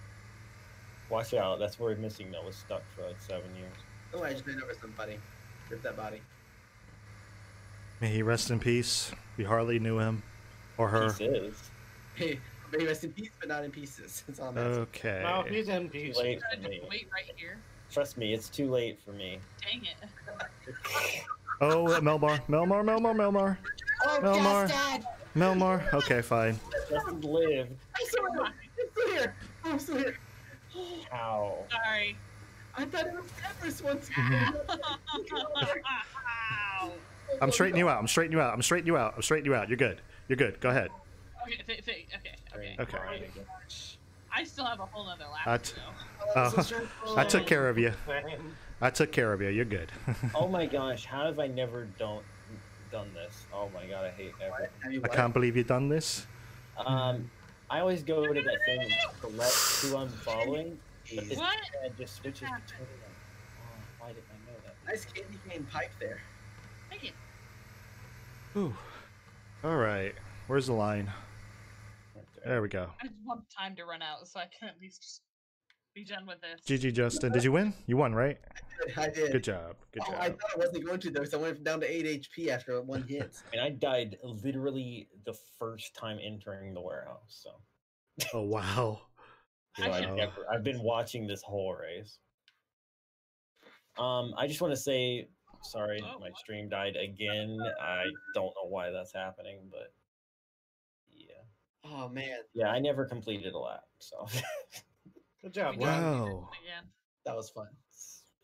Watch out, that's where missing that was stuck for like seven years. Oh, I just ran over somebody. Rip that body. May he rest in peace. We hardly knew him or her. Peace Hey, may he rest in peace, but not in pieces. That's all that matters. Okay. Well, he's in peace. Wait right here. Trust me, it's too late for me. Dang it. Oh, Melmar, Melmar, Melmar, Melmar. Oh, Melmar. Dad. Melmar. Okay, fine. Justin lived. I saw him. I'm still here. I'm still here. Ow. Sorry. I thought it was Everest once. Ow. I'm straightening you out. I'm straightening you out. I'm straightening you out. I'm straightening you out. You're good. You're good. Go ahead. Okay. Th th okay. Okay. Okay. Right. I still have a whole other lap to go. Uh, oh, I took care of you. I took care of you. You're good. Oh my gosh, how have I never don't done this. Oh my god, I hate everything. I can't believe you've done this. Um, I always go to that thing and select who I'm following. But this dad just switches between them. Oh, why did I know that? Nice candy cane pipe there. Thank you. Ooh. Alright. Where's the line? There we go. I just want time to run out so I can at least just be done with this. G G, Justin. Did you win? You won, right? I did. I did. Good job. Good oh, job. I thought I wasn't going to, though, so I went down to eight H P after one hit. And I died literally the first time entering the warehouse. So. Oh, wow. So I I've, never, I've been watching this whole race. Um, I just want to say, sorry, oh, my what? stream died again. I don't know why that's happening, but yeah. Oh, man. Yeah, I never completed a lap, so... Good job. Wow. That was fun.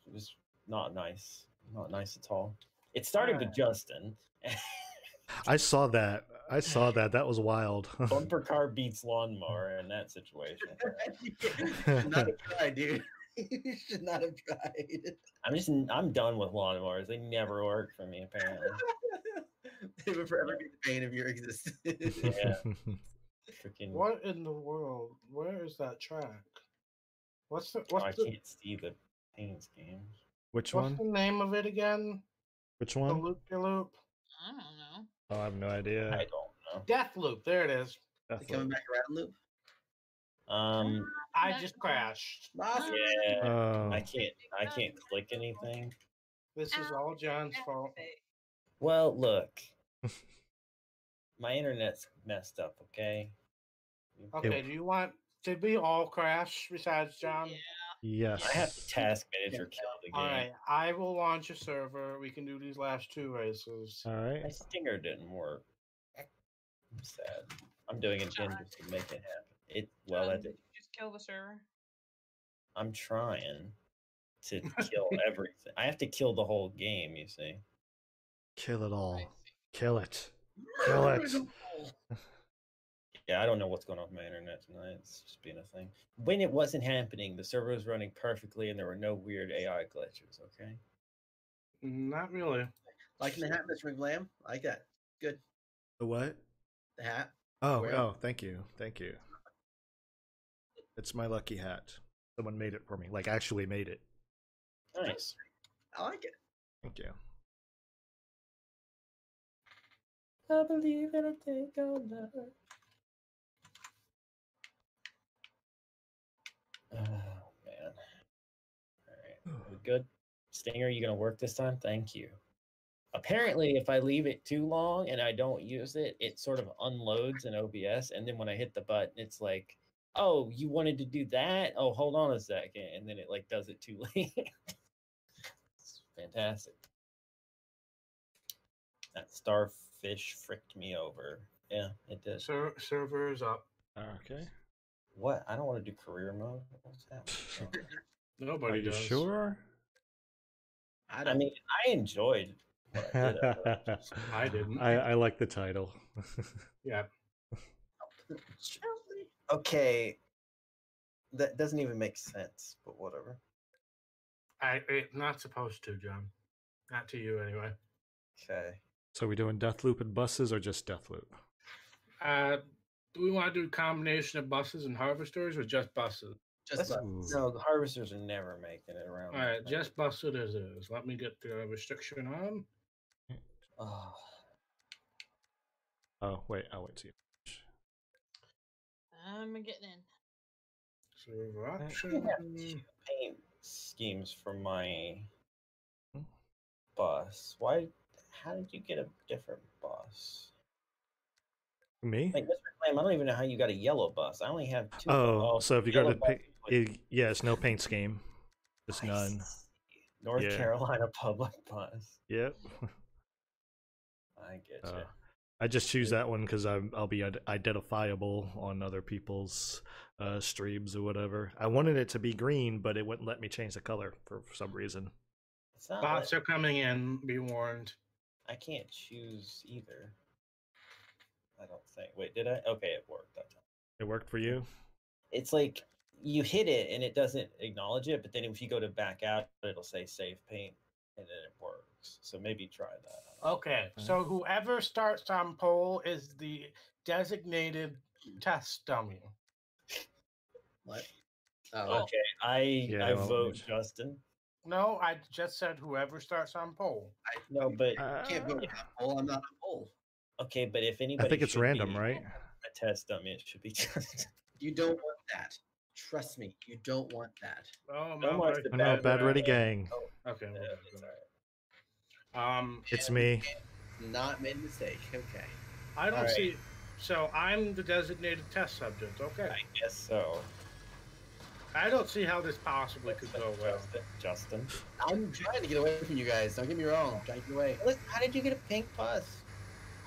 It was not nice. Not nice at all. It started all right. with Justin. I saw that. I saw that. That was wild. Bumper car beats lawnmower in that situation. You should not have tried, dude. You should not have tried. I'm just, I'm done with lawnmowers. They never work for me, apparently. They would forever be the pain of your existence. Yeah. Freaking... What in the world? Where is that track? What's the? What's oh, I the, can't see the Pain's game. Which what's one? What's the name of it again? Which one? The loop de loop. I don't know. Oh, I have no idea. I don't know. Death loop. There it is. Death it coming back around loop. Um, I just loop. crashed. Yeah. Oh. I can't. I can't click anything. This is all John's fault. Well, look. My internet's messed up. Okay. Okay. It, do you want? Did we all crash besides John? Yeah. Yes. I have the task manager killed again. All right. I will launch a server. We can do these last two races. All right. My stinger didn't work. I'm sad. I'm doing it just to make it happen. It well, um, that did. Just kill the server. I'm trying to kill everything. I have to kill the whole game. You see. Kill it all. Kill it. Kill it. Yeah, I don't know what's going on with my internet tonight. It's just been a thing. When it wasn't happening, the server was running perfectly and there were no weird A I glitches, okay? Not really. Like the hat, Mister McGlam? I like that. Good. The what? The hat. Oh, Where? oh, thank you. Thank you. It's my lucky hat. Someone made it for me. Like, actually made it. Nice. I like it. Thank you. I believe it'll take over. Oh man! All right, we're good. Stinger, you gonna work this time? Thank you. Apparently, if I leave it too long and I don't use it, it sort of unloads in O B S, and then when I hit the button, it's like, "Oh, you wanted to do that? Oh, hold on a second," and then it like does it too late. It's fantastic. That starfish fricked me over. Yeah, it did. Ser server's up. Okay. What? I don't want to do career mode. What's happening? Nobody Are you does. Sure. I, I mean, I enjoyed. What I, did I didn't. I, I like the title. Yeah. Okay. That doesn't even make sense, but whatever. I it's not supposed to, John. Not to you, anyway. Okay. So are we doing Deathloop and buses, or just Deathloop? Uh. Do we want to do a combination of buses and harvesters, or just buses? Just buses. No, the harvesters are never making it around. All right, just buses as it is. Let me get the restriction on. Oh, oh wait, I'll wait till you. I'm getting in. So option. I have two paint schemes for my hmm? bus. Why? How did you get a different bus? Me? Like, Mister Clam, I don't even know how you got a yellow bus. I only have two. Oh, oh so if you go to pick, it, yeah, it's no paint scheme. Just I none. See. North yeah. Carolina public bus. Yep. I get you. Uh, I just choose that one because I'll be identifiable on other people's uh, streams or whatever. I wanted it to be green, but it wouldn't let me change the color for, for some reason. Bots like... are coming in. Be warned. I can't choose either. I don't think. Wait, did I? Okay, it worked that time. It worked for you? It's like you hit it and it doesn't acknowledge it, but then if you go to back out, it'll say save paint and then it works. So maybe try that. Okay, mm-hmm. So whoever starts on pole is the designated test dummy. What? Oh. Okay, I yeah, I well, vote Justin. No, I just said whoever starts on poll. I, no, but uh, you can't vote on poll. I'm not on poll. Okay, but if anybody, I think it's random, right? A test dummy, it should be Justin. You don't want that. Trust me, you don't want that. Oh my God! No, bad, bad ready gang. Oh, okay, yeah, it's all right. Um, it's me. Not made a mistake. Okay. I don't right. see. So I'm the designated test subject. Okay. I guess so. I don't see how this possibly could go well. Justin? I'm trying to get away from you guys. Don't get me wrong. Trying to get away. How did you get a pink bus?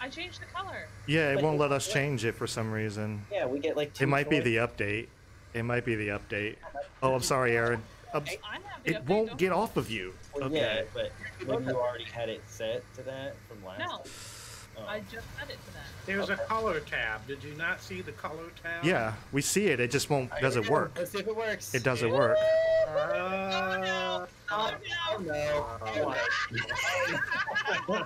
I changed the color. Yeah, it but won't let us change it for some reason. Yeah, we get like two It might toys. be the update. It might be the update. Oh, I'm sorry, Aaron. I'm, I'm it update, won't get off of you. Well, okay. Yeah, but when you already had it set to that from last No. Oh. I just set it to that. There's okay. a color tab. Did you not see the color tab? Yeah, we see it. It just won't. Doesn't work. Let's see if it works. It doesn't work. Uh, oh no! Oh no! Oh no!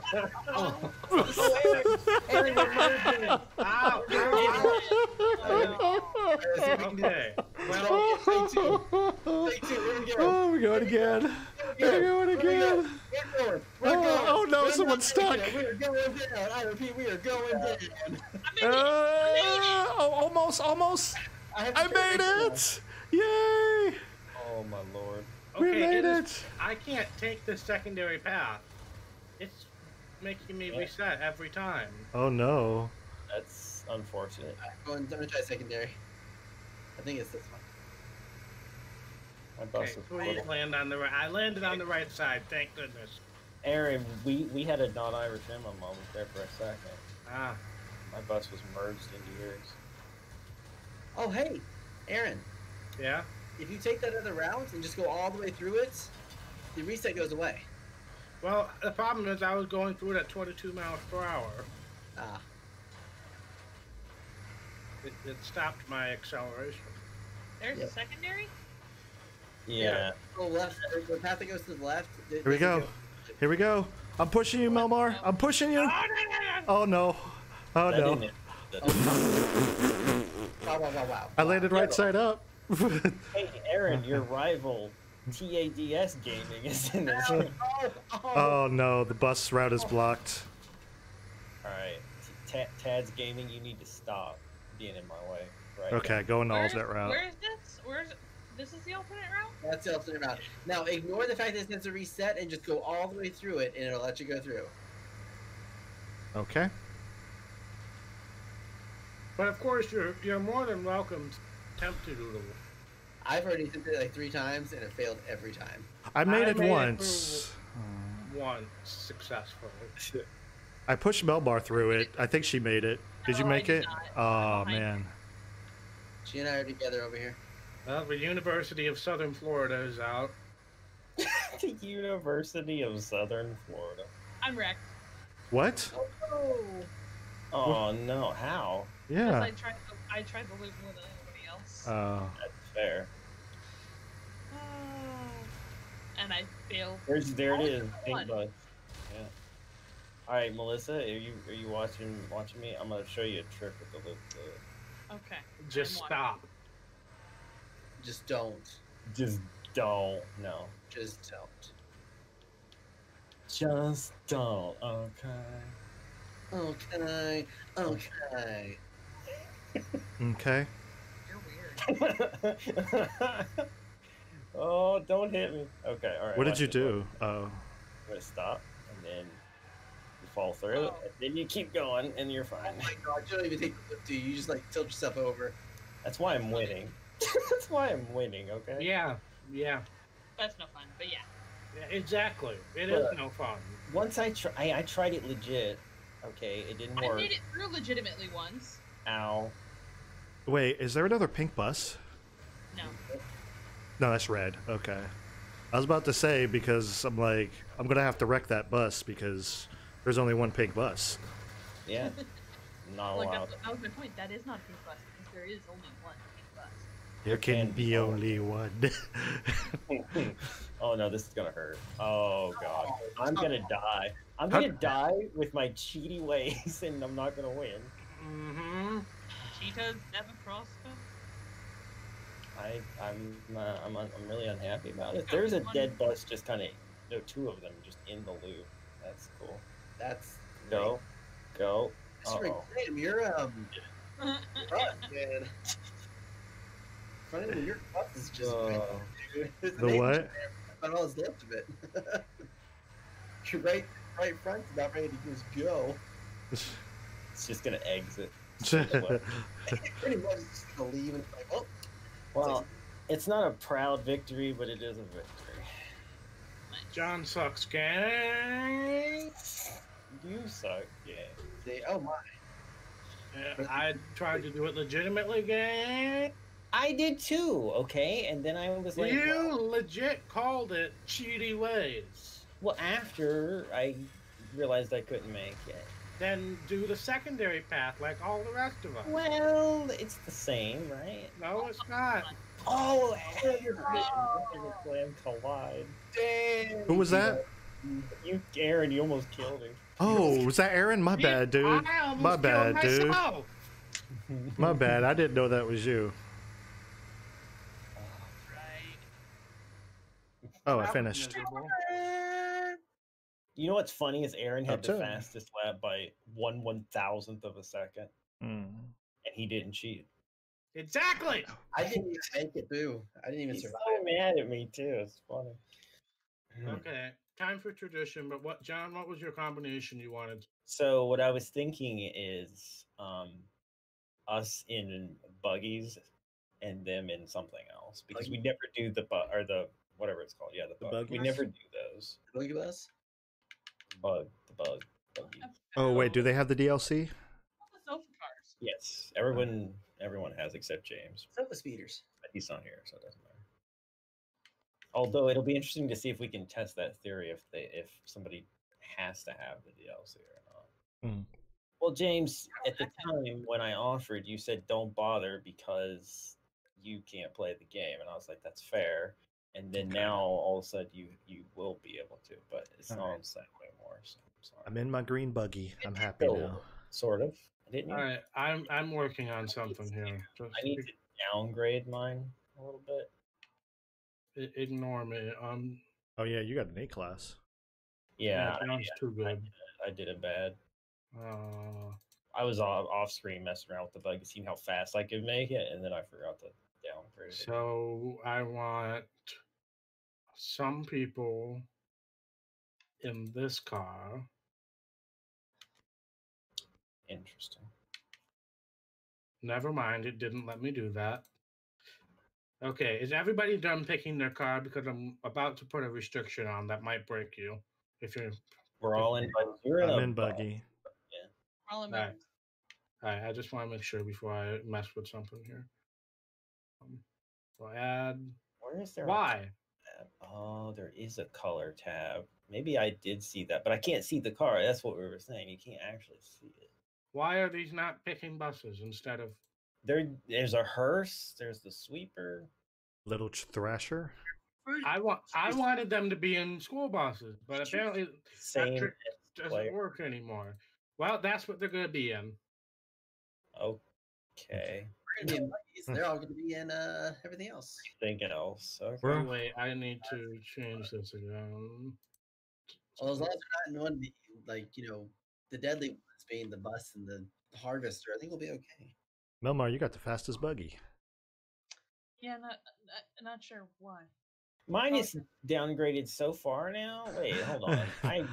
Oh no! Aaron, you're merging. Ow! Aaron, okay. Well, stay tuned. Stay tuned. Here we go. Oh, we're going again. We're going again. We're going. We're going. Oh no! Someone's stuck. We're going down. I repeat, we are going down. Oh, almost, almost. I made it! Yay! Oh my lord. Okay, we made it! it. Is, I can't take this secondary path. It's making me yeah. reset every time. Oh no. That's unfortunate. I'm going, I'm going to try secondary. I think it's this one. My okay, please so land on the right. I landed on the right side, thank goodness. Aaron, we, we had a non-Irish Emma moment there for a second. Ah. My bus was merged into yours. Oh hey, Aaron. Yeah? If you take that other route and just go all the way through it, the reset goes away. Well, the problem is I was going through it at twenty-two miles per hour. Ah. It, it stopped my acceleration. There's yep. a secondary? Yeah. yeah. Go left. The path that goes to the left. Here we go. go. Here we go. I'm pushing you, Melmar. I'm pushing you. Oh, no. Oh, that no. Oh, no. Wow, wow, wow, wow. I landed right side up. Hey, Aaron, your rival T A D S Gaming is in this. Oh, oh, oh. oh no, the bus route is blocked. Alright, T A D S Gaming, you need to stop being in my way. Right okay, now. going all of that route. Where is this? Where's this is the alternate route? That's the alternate route. Now, ignore the fact that it's a reset and just go all the way through it and it'll let you go through. Okay. But of course, you're, you're more than welcome to Tempted doodle. I've already attempted it like three times and it failed every time. I made I it made once. It once successfully. I pushed Melbar through it. I think she made it. Did no, you make did it? Not. Oh man. She and I are together over here. Well, the University of Southern Florida is out. The University of Southern Florida. I'm wrecked. What? Oh, oh no! How? Yeah. I tried. I tried to lose more than. Oh. That's fair. Uh, and I failed. There's, there it is. Big bug. Yeah. All right, Melissa, are you are you watching watching me? I'm gonna show you a trick with the loop. Okay. Just stop. Just don't. Just don't. No. Just don't. Just don't. Okay. Okay. Okay. Okay. Oh, don't hit me. Okay, all right. What did you do? One. Oh. I'm going to stop, and then you fall through, oh. and then you keep going, and you're fine. Oh my god, you don't even take the loop, dude. You just, like, tilt yourself over. That's why I'm winning. That's why I'm winning, okay? Yeah, yeah. That's no fun, but yeah. yeah exactly. It but is no fun. Once I, tr I, I tried it legit, okay, it didn't work. I made it through legitimately once. Ow. Wait, is there another pink bus? No. No, that's red. Okay. I was about to say, because I'm like, I'm going to have to wreck that bus because there's only one pink bus. Yeah. Not allowed. Look, that's, that was my point. That is not a pink bus because there is only one pink bus. There can and, be oh. only one. Oh no, this is gonna hurt. Oh god, I'm gonna die. I'm gonna die with my cheaty ways, and I'm not gonna win. Mm-hmm. Cheetahs never cross them. I, I'm, uh, I'm, I'm really unhappy about it. There's a dead bus just kind of, no, two of them just in the loop. That's cool. That's great. Go, go. Mister Graham, you're um, rough, man. Finally, your bus is just. Uh, the the what? I all that's left of it. Your right, right front's about ready to just go. It's just gonna exit. Pretty much just gonna leave and like, oh. Well, it's not a proud victory, but it is a victory. John sucks, gang. You suck, yeah. See, oh my. Yeah, I tried to do it legitimately, gang. I did too, okay? And then I was like... You well, legit called it cheaty ways. Well, after I realized I couldn't make it. Then do the secondary path like all the rest of us. Well, it's the same, right? No, it's not. Oh, you're Slam collide. Dang. Who was that? You, Aaron. You almost killed him. Oh, was that Aaron? My bad, dude. My bad, dude. My bad. I didn't know that was you. Oh, I finished. You know what's funny is Aaron had the fastest lap by one one thousandth of a second, mm. and he didn't cheat. Exactly. I didn't even make it through. I didn't even He's survive. So mad at me too. It's funny. Okay, time for tradition. But what, John? What was your combination you wanted? So what I was thinking is um, us in buggies and them in something else because we never do the bu or the whatever it's called. Yeah, the, the bug. We never do those. The buggy bus. Bug, the bug. Buggy. Oh wait, do they have the D L C? All the sofa cars. Yes, everyone, everyone has except James. Sofa speeders. But he's not here, so it doesn't matter. Although it'll be interesting to see if we can test that theory if they, if somebody has to have the D L C or not. Mm. Well, James, at the time when I offered, you said don't bother because you can't play the game, and I was like, that's fair. And then now all of a sudden you you will be able to, but it's all not right. That way more. So I'm sorry. I'm in my green buggy. I'm happy so, now. Sort of. I didn't. All right, I'm I'm working on something here. Just I need to downgrade mine a little bit. Ignore me. Um. Oh yeah, you got an A class. Yeah, yeah, I, too good. I, did, I did it bad. Uh, I was off, off screen messing around with the buggy, seeing how fast I could make it, and then I forgot to downgrade it. So I want. Some people in this car. Interesting. Never mind, it didn't let me do that. Okay, is everybody done picking their car? Because I'm about to put a restriction on that might break you. If you're, we're if all in buggy. You're I'm in buggy. Yeah. We're all in buggy. All right, I just want to make sure before I mess with something here. Um, we'll add. Where is there? Why? Oh, there is a color tab. Maybe I did see that, but I can't see the car. That's what we were saying. You can't actually see it. Why are these not picking buses instead of... There, there's a hearse. There's the sweeper. Little thrasher. I want. I wanted them to be in school buses, but apparently Same that doesn't player. work anymore. Well, that's what they're going to be in. Okay. They're all going to be in uh, everything else. Thinking else. Okay. Wait, I need to change this again. Well, as long as they're not in one, like, you know, the deadly ones being the bus and the harvester, I think we'll be okay. Melmar, you got the fastest buggy. Yeah, not, not, not sure why. Mine is downgraded so far now. Wait, hold on. I did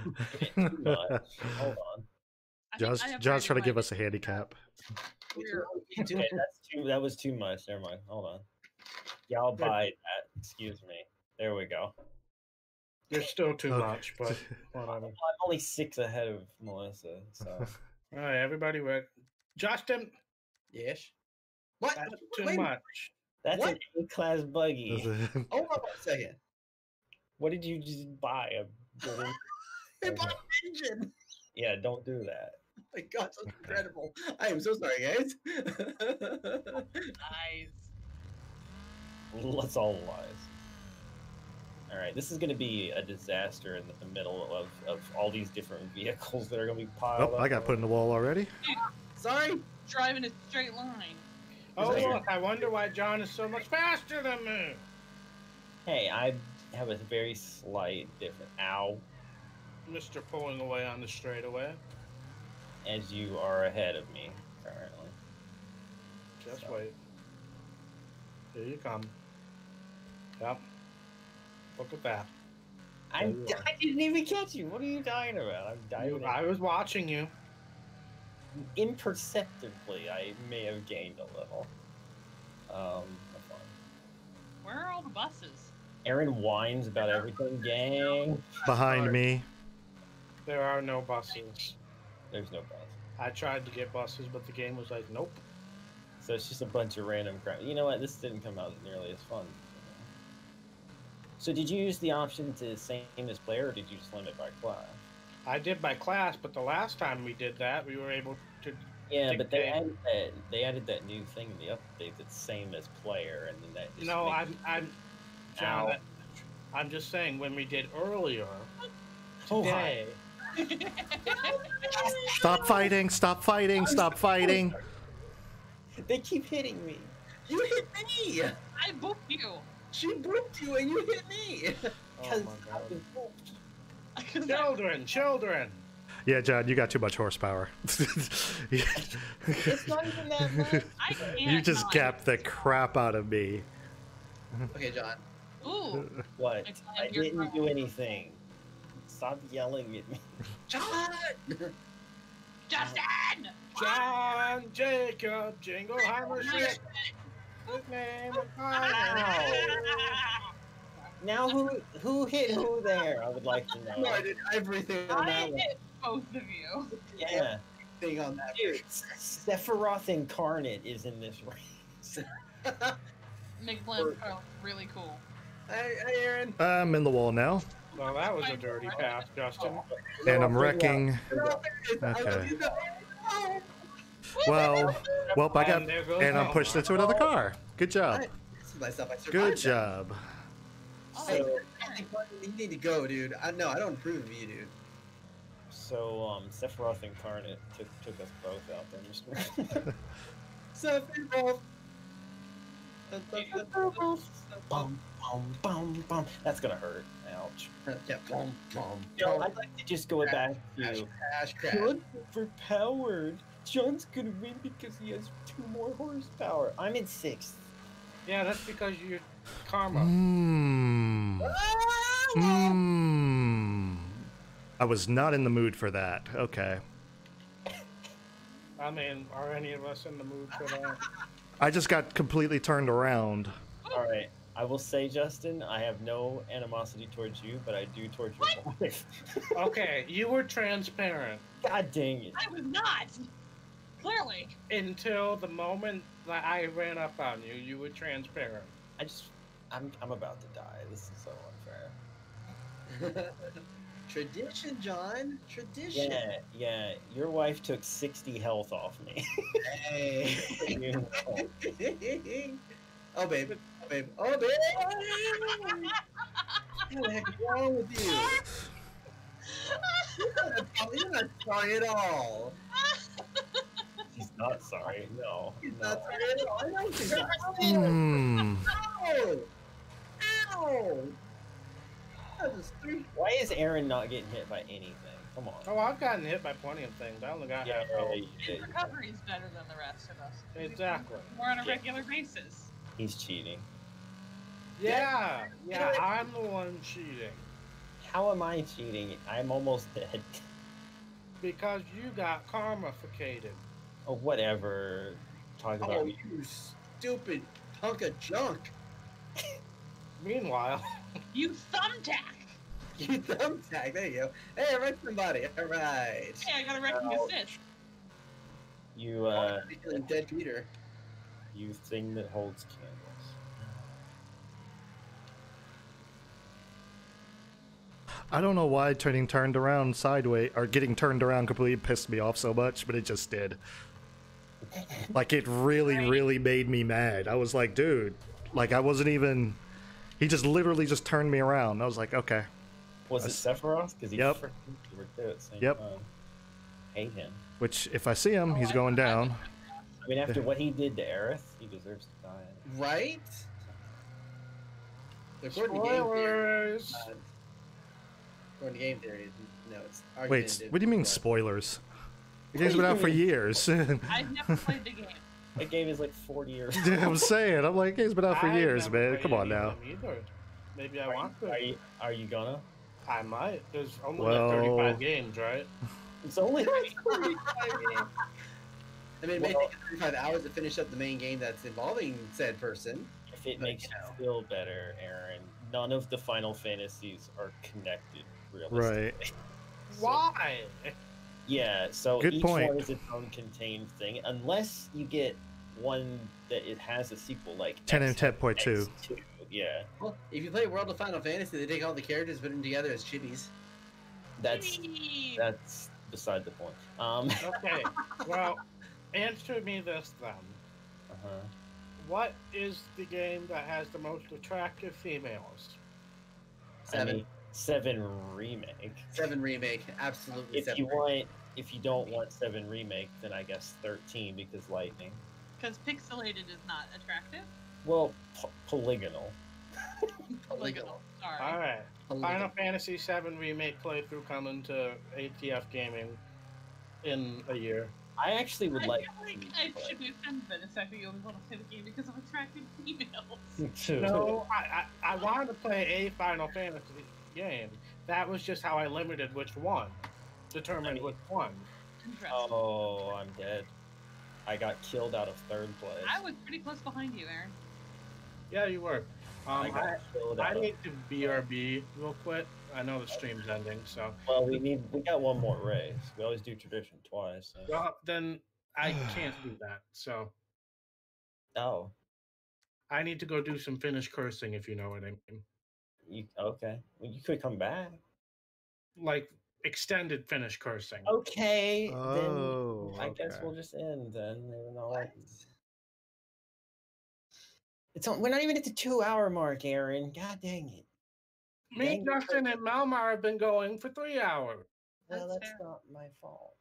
it too much. Hold on. John's John's trying to give us a handicap. Okay, that's too, that was too much. Never mind. Hold on. Yeah, I'll buy that. Excuse me. There we go. There's still too okay. much, but whatever. I'm only six ahead of Melissa. So. All right, everybody, work. Justin. Yes. What? That's too Wait, much. That's what? An A-class buggy. Hold on a second. What did you just buy? A it bought an engine. Yeah, don't do that. Oh my god, that's incredible. I am so sorry, guys. Nice. Let's all lies. All right, this is going to be a disaster in the middle of, of all these different vehicles that are going to be piled oh, up. I got put in the wall already. Yeah. Sorry. Driving a straight line. Oh, look, your... I wonder why John is so much faster than me. Hey, I have a very slight different... Ow. Mister Pulling away on the straightaway. As you are ahead of me, currently. Just so. Wait. Here you come. Yep. Look at that. I, I didn't even catch you. What are you dying about? I'm dying. I was watching you. Imperceptibly, I may have gained a little. Um, where are all the buses? Aaron whines about everything, gang. Behind me. There are no buses. There's no bus. I tried to get buses, but the game was like, nope. So it's just a bunch of random crap. You know what? This didn't come out nearly as fun. So did you use the option to same as player, or did you just limit by class? I did by class, but the last time we did that, we were able to... Yeah, but they added, that, they added that new thing in the update that's same as player, and then that just... No, I'm... I'm, John, that, I'm just saying, when we did earlier... Oh, hi. Stop fighting, stop fighting, stop fighting. They keep hitting me. You hit me! I booped you. She booped you and you hit me. Oh my God. I was booped. Children, children. Yeah, John, you got too much horsepower. It's not even that much. I can't. You just gapped the crap out of me. Okay, John. Ooh. What? I didn't do anything. Stop yelling at me. John! Justin! John Jacob Jingleheimer shit! Name of now who who hit who there? I would like to know. I did everything on that I one. Hit both of you. Yeah. Everything on that Dude, Sephiroth Incarnate is in this race. McBlend felt really cool. Hey, hey, Aaron. I'm in the wall now. Well, that was a dirty pass, Justin. And I'm wrecking. Okay. Well, well, I got, and I'm pushed into another car. Good job. Good job. So, you need to go, dude. I no, I don't approve of you, dude. So, um, Sephiroth Incarnate took took us both out there. Just Sephiroth. Bum, bum, bum, bum. That's gonna hurt. Ouch. Yeah, bum, bum. Yo, I'd like to just go back to good overpowered. John's gonna win because he has two more horsepower. I'm in sixth. Yeah, that's because you're karma. Mm. Mm. I was not in the mood for that. Okay. I mean, are any of us in the mood for that? I just got completely turned around. All right. I will say, Justin, I have no animosity towards you, but I do towards your wife. Okay, you were transparent. God dang it. I was not. Clearly. Until the moment that I ran up on you, you were transparent. I just, I'm, I'm about to die. This is so unfair. Tradition, John. Tradition. Yeah, yeah. Your wife took sixty health off me. Hey. You know. Oh, babe. Oh, babe. Oh, babe. What the heck is wrong with you? You're not sorry at all. She's not sorry, no. She's no. not sorry at all. I know she's not sorry. Mm. Ow! Ow! That was three. Why is Aaron not getting hit by anything? Come on. Oh, I've gotten hit by plenty of things. I only got yeah, half really, His recovery is better than the rest of us. Exactly. We're on a regular basis. He's cheating. Yeah, yeah, I'm the one cheating. How am I cheating? I'm almost dead. Because you got karmificated. Oh, whatever. Talk about oh, me. You stupid hunk of junk. Meanwhile. You thumbtack. You thumbtack, there you go. Hey, I wrecked somebody, all right. Hey, I got a wrecking Ouch. assist. You, uh... Oh, dead Peter. You thing that holds candles. I don't know why turning turned around sideways or getting turned around completely pissed me off so much, but it just did. Like it really, really made me mad. I was like, dude, Like, I wasn't even... He just literally just turned me around. I was like, okay. Was it Sephiroth? Because he yep. freaking over there at the same yep. time. Hate him. Which, if I see him, oh, he's going down. I mean, after what he did to Aerith, he deserves to die. Right? According to game theory, uh, according to game theory, no, it's argumentative. Wait, what do you mean spoilers? The game's been out for years. I've never played the game. That game is like forty years old. I'm saying, I'm like, it's been out for I years, man. Come on now. Maybe I are want you, to. Are you, are you gonna? I might. There's only well... like thirty-five games, right? It's only like thirty-five games. I mean, it may well, take thirty-five hours to finish up the main game that's involving said person. If it but, makes you know. feel better, Aaron, none of the Final Fantasies are connected realistically. Right. So, why? Yeah, so Good each point. one is its own contained thing, unless you get one that it has a sequel, like ten and ten point two. Yeah. Well, if you play World of Final Fantasy, they take all the characters, put them together as chibis. That's that's beside the point. Um, okay. Well, answer me this then. Uh huh. What is the game that has the most attractive females? Seven. I mean, Seven remake. Seven remake, absolutely. If you want, if you don't want Seven remake, then I guess thirteen because Lightning. Because pixelated is not attractive. Well, po polygonal. Polygonal. Sorry. All right. Polygonal. Final Fantasy Seven remake playthrough coming to A T F Gaming in a year. I actually would I like. Feel like I should be offended by the fact that you always want to play the game because of attractive females. No, I, I I wanted to play a Final Fantasy game. That was just how I limited which one, determined I mean, which one. Oh, I'm dead. I got killed out of third place. I was pretty close behind you, Aaron. Yeah, you were. Um, I, got I, killed I out need of... to B R B real quick. I know the stream's ending, so. Well, we need. We got one more race. We always do tradition twice. So. Well, then I can't do that. So. Oh. I need to go do some Finnish cursing, if you know what I mean. You, okay. Well, you could come back. Like extended Finnish cursing. Okay. Oh, then I okay. guess we'll just end then. What? It's on, we're not even at the two-hour mark, Aaron. God dang it. Me, Justin, and Malmar have been going for three hours. Well, that's, that's not my fault.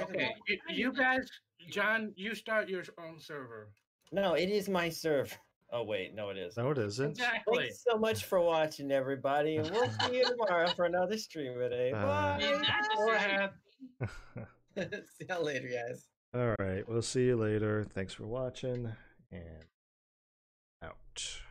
Okay, you, you guys, John, you start your own server. No, it is my server. Oh, wait, no, it isn't. No, it isn't. Exactly. Thanks so much for watching, everybody. And we'll see you tomorrow for another stream today. Bye. Uh, see y'all later, guys. All right, we'll see you later. Thanks for watching, and out.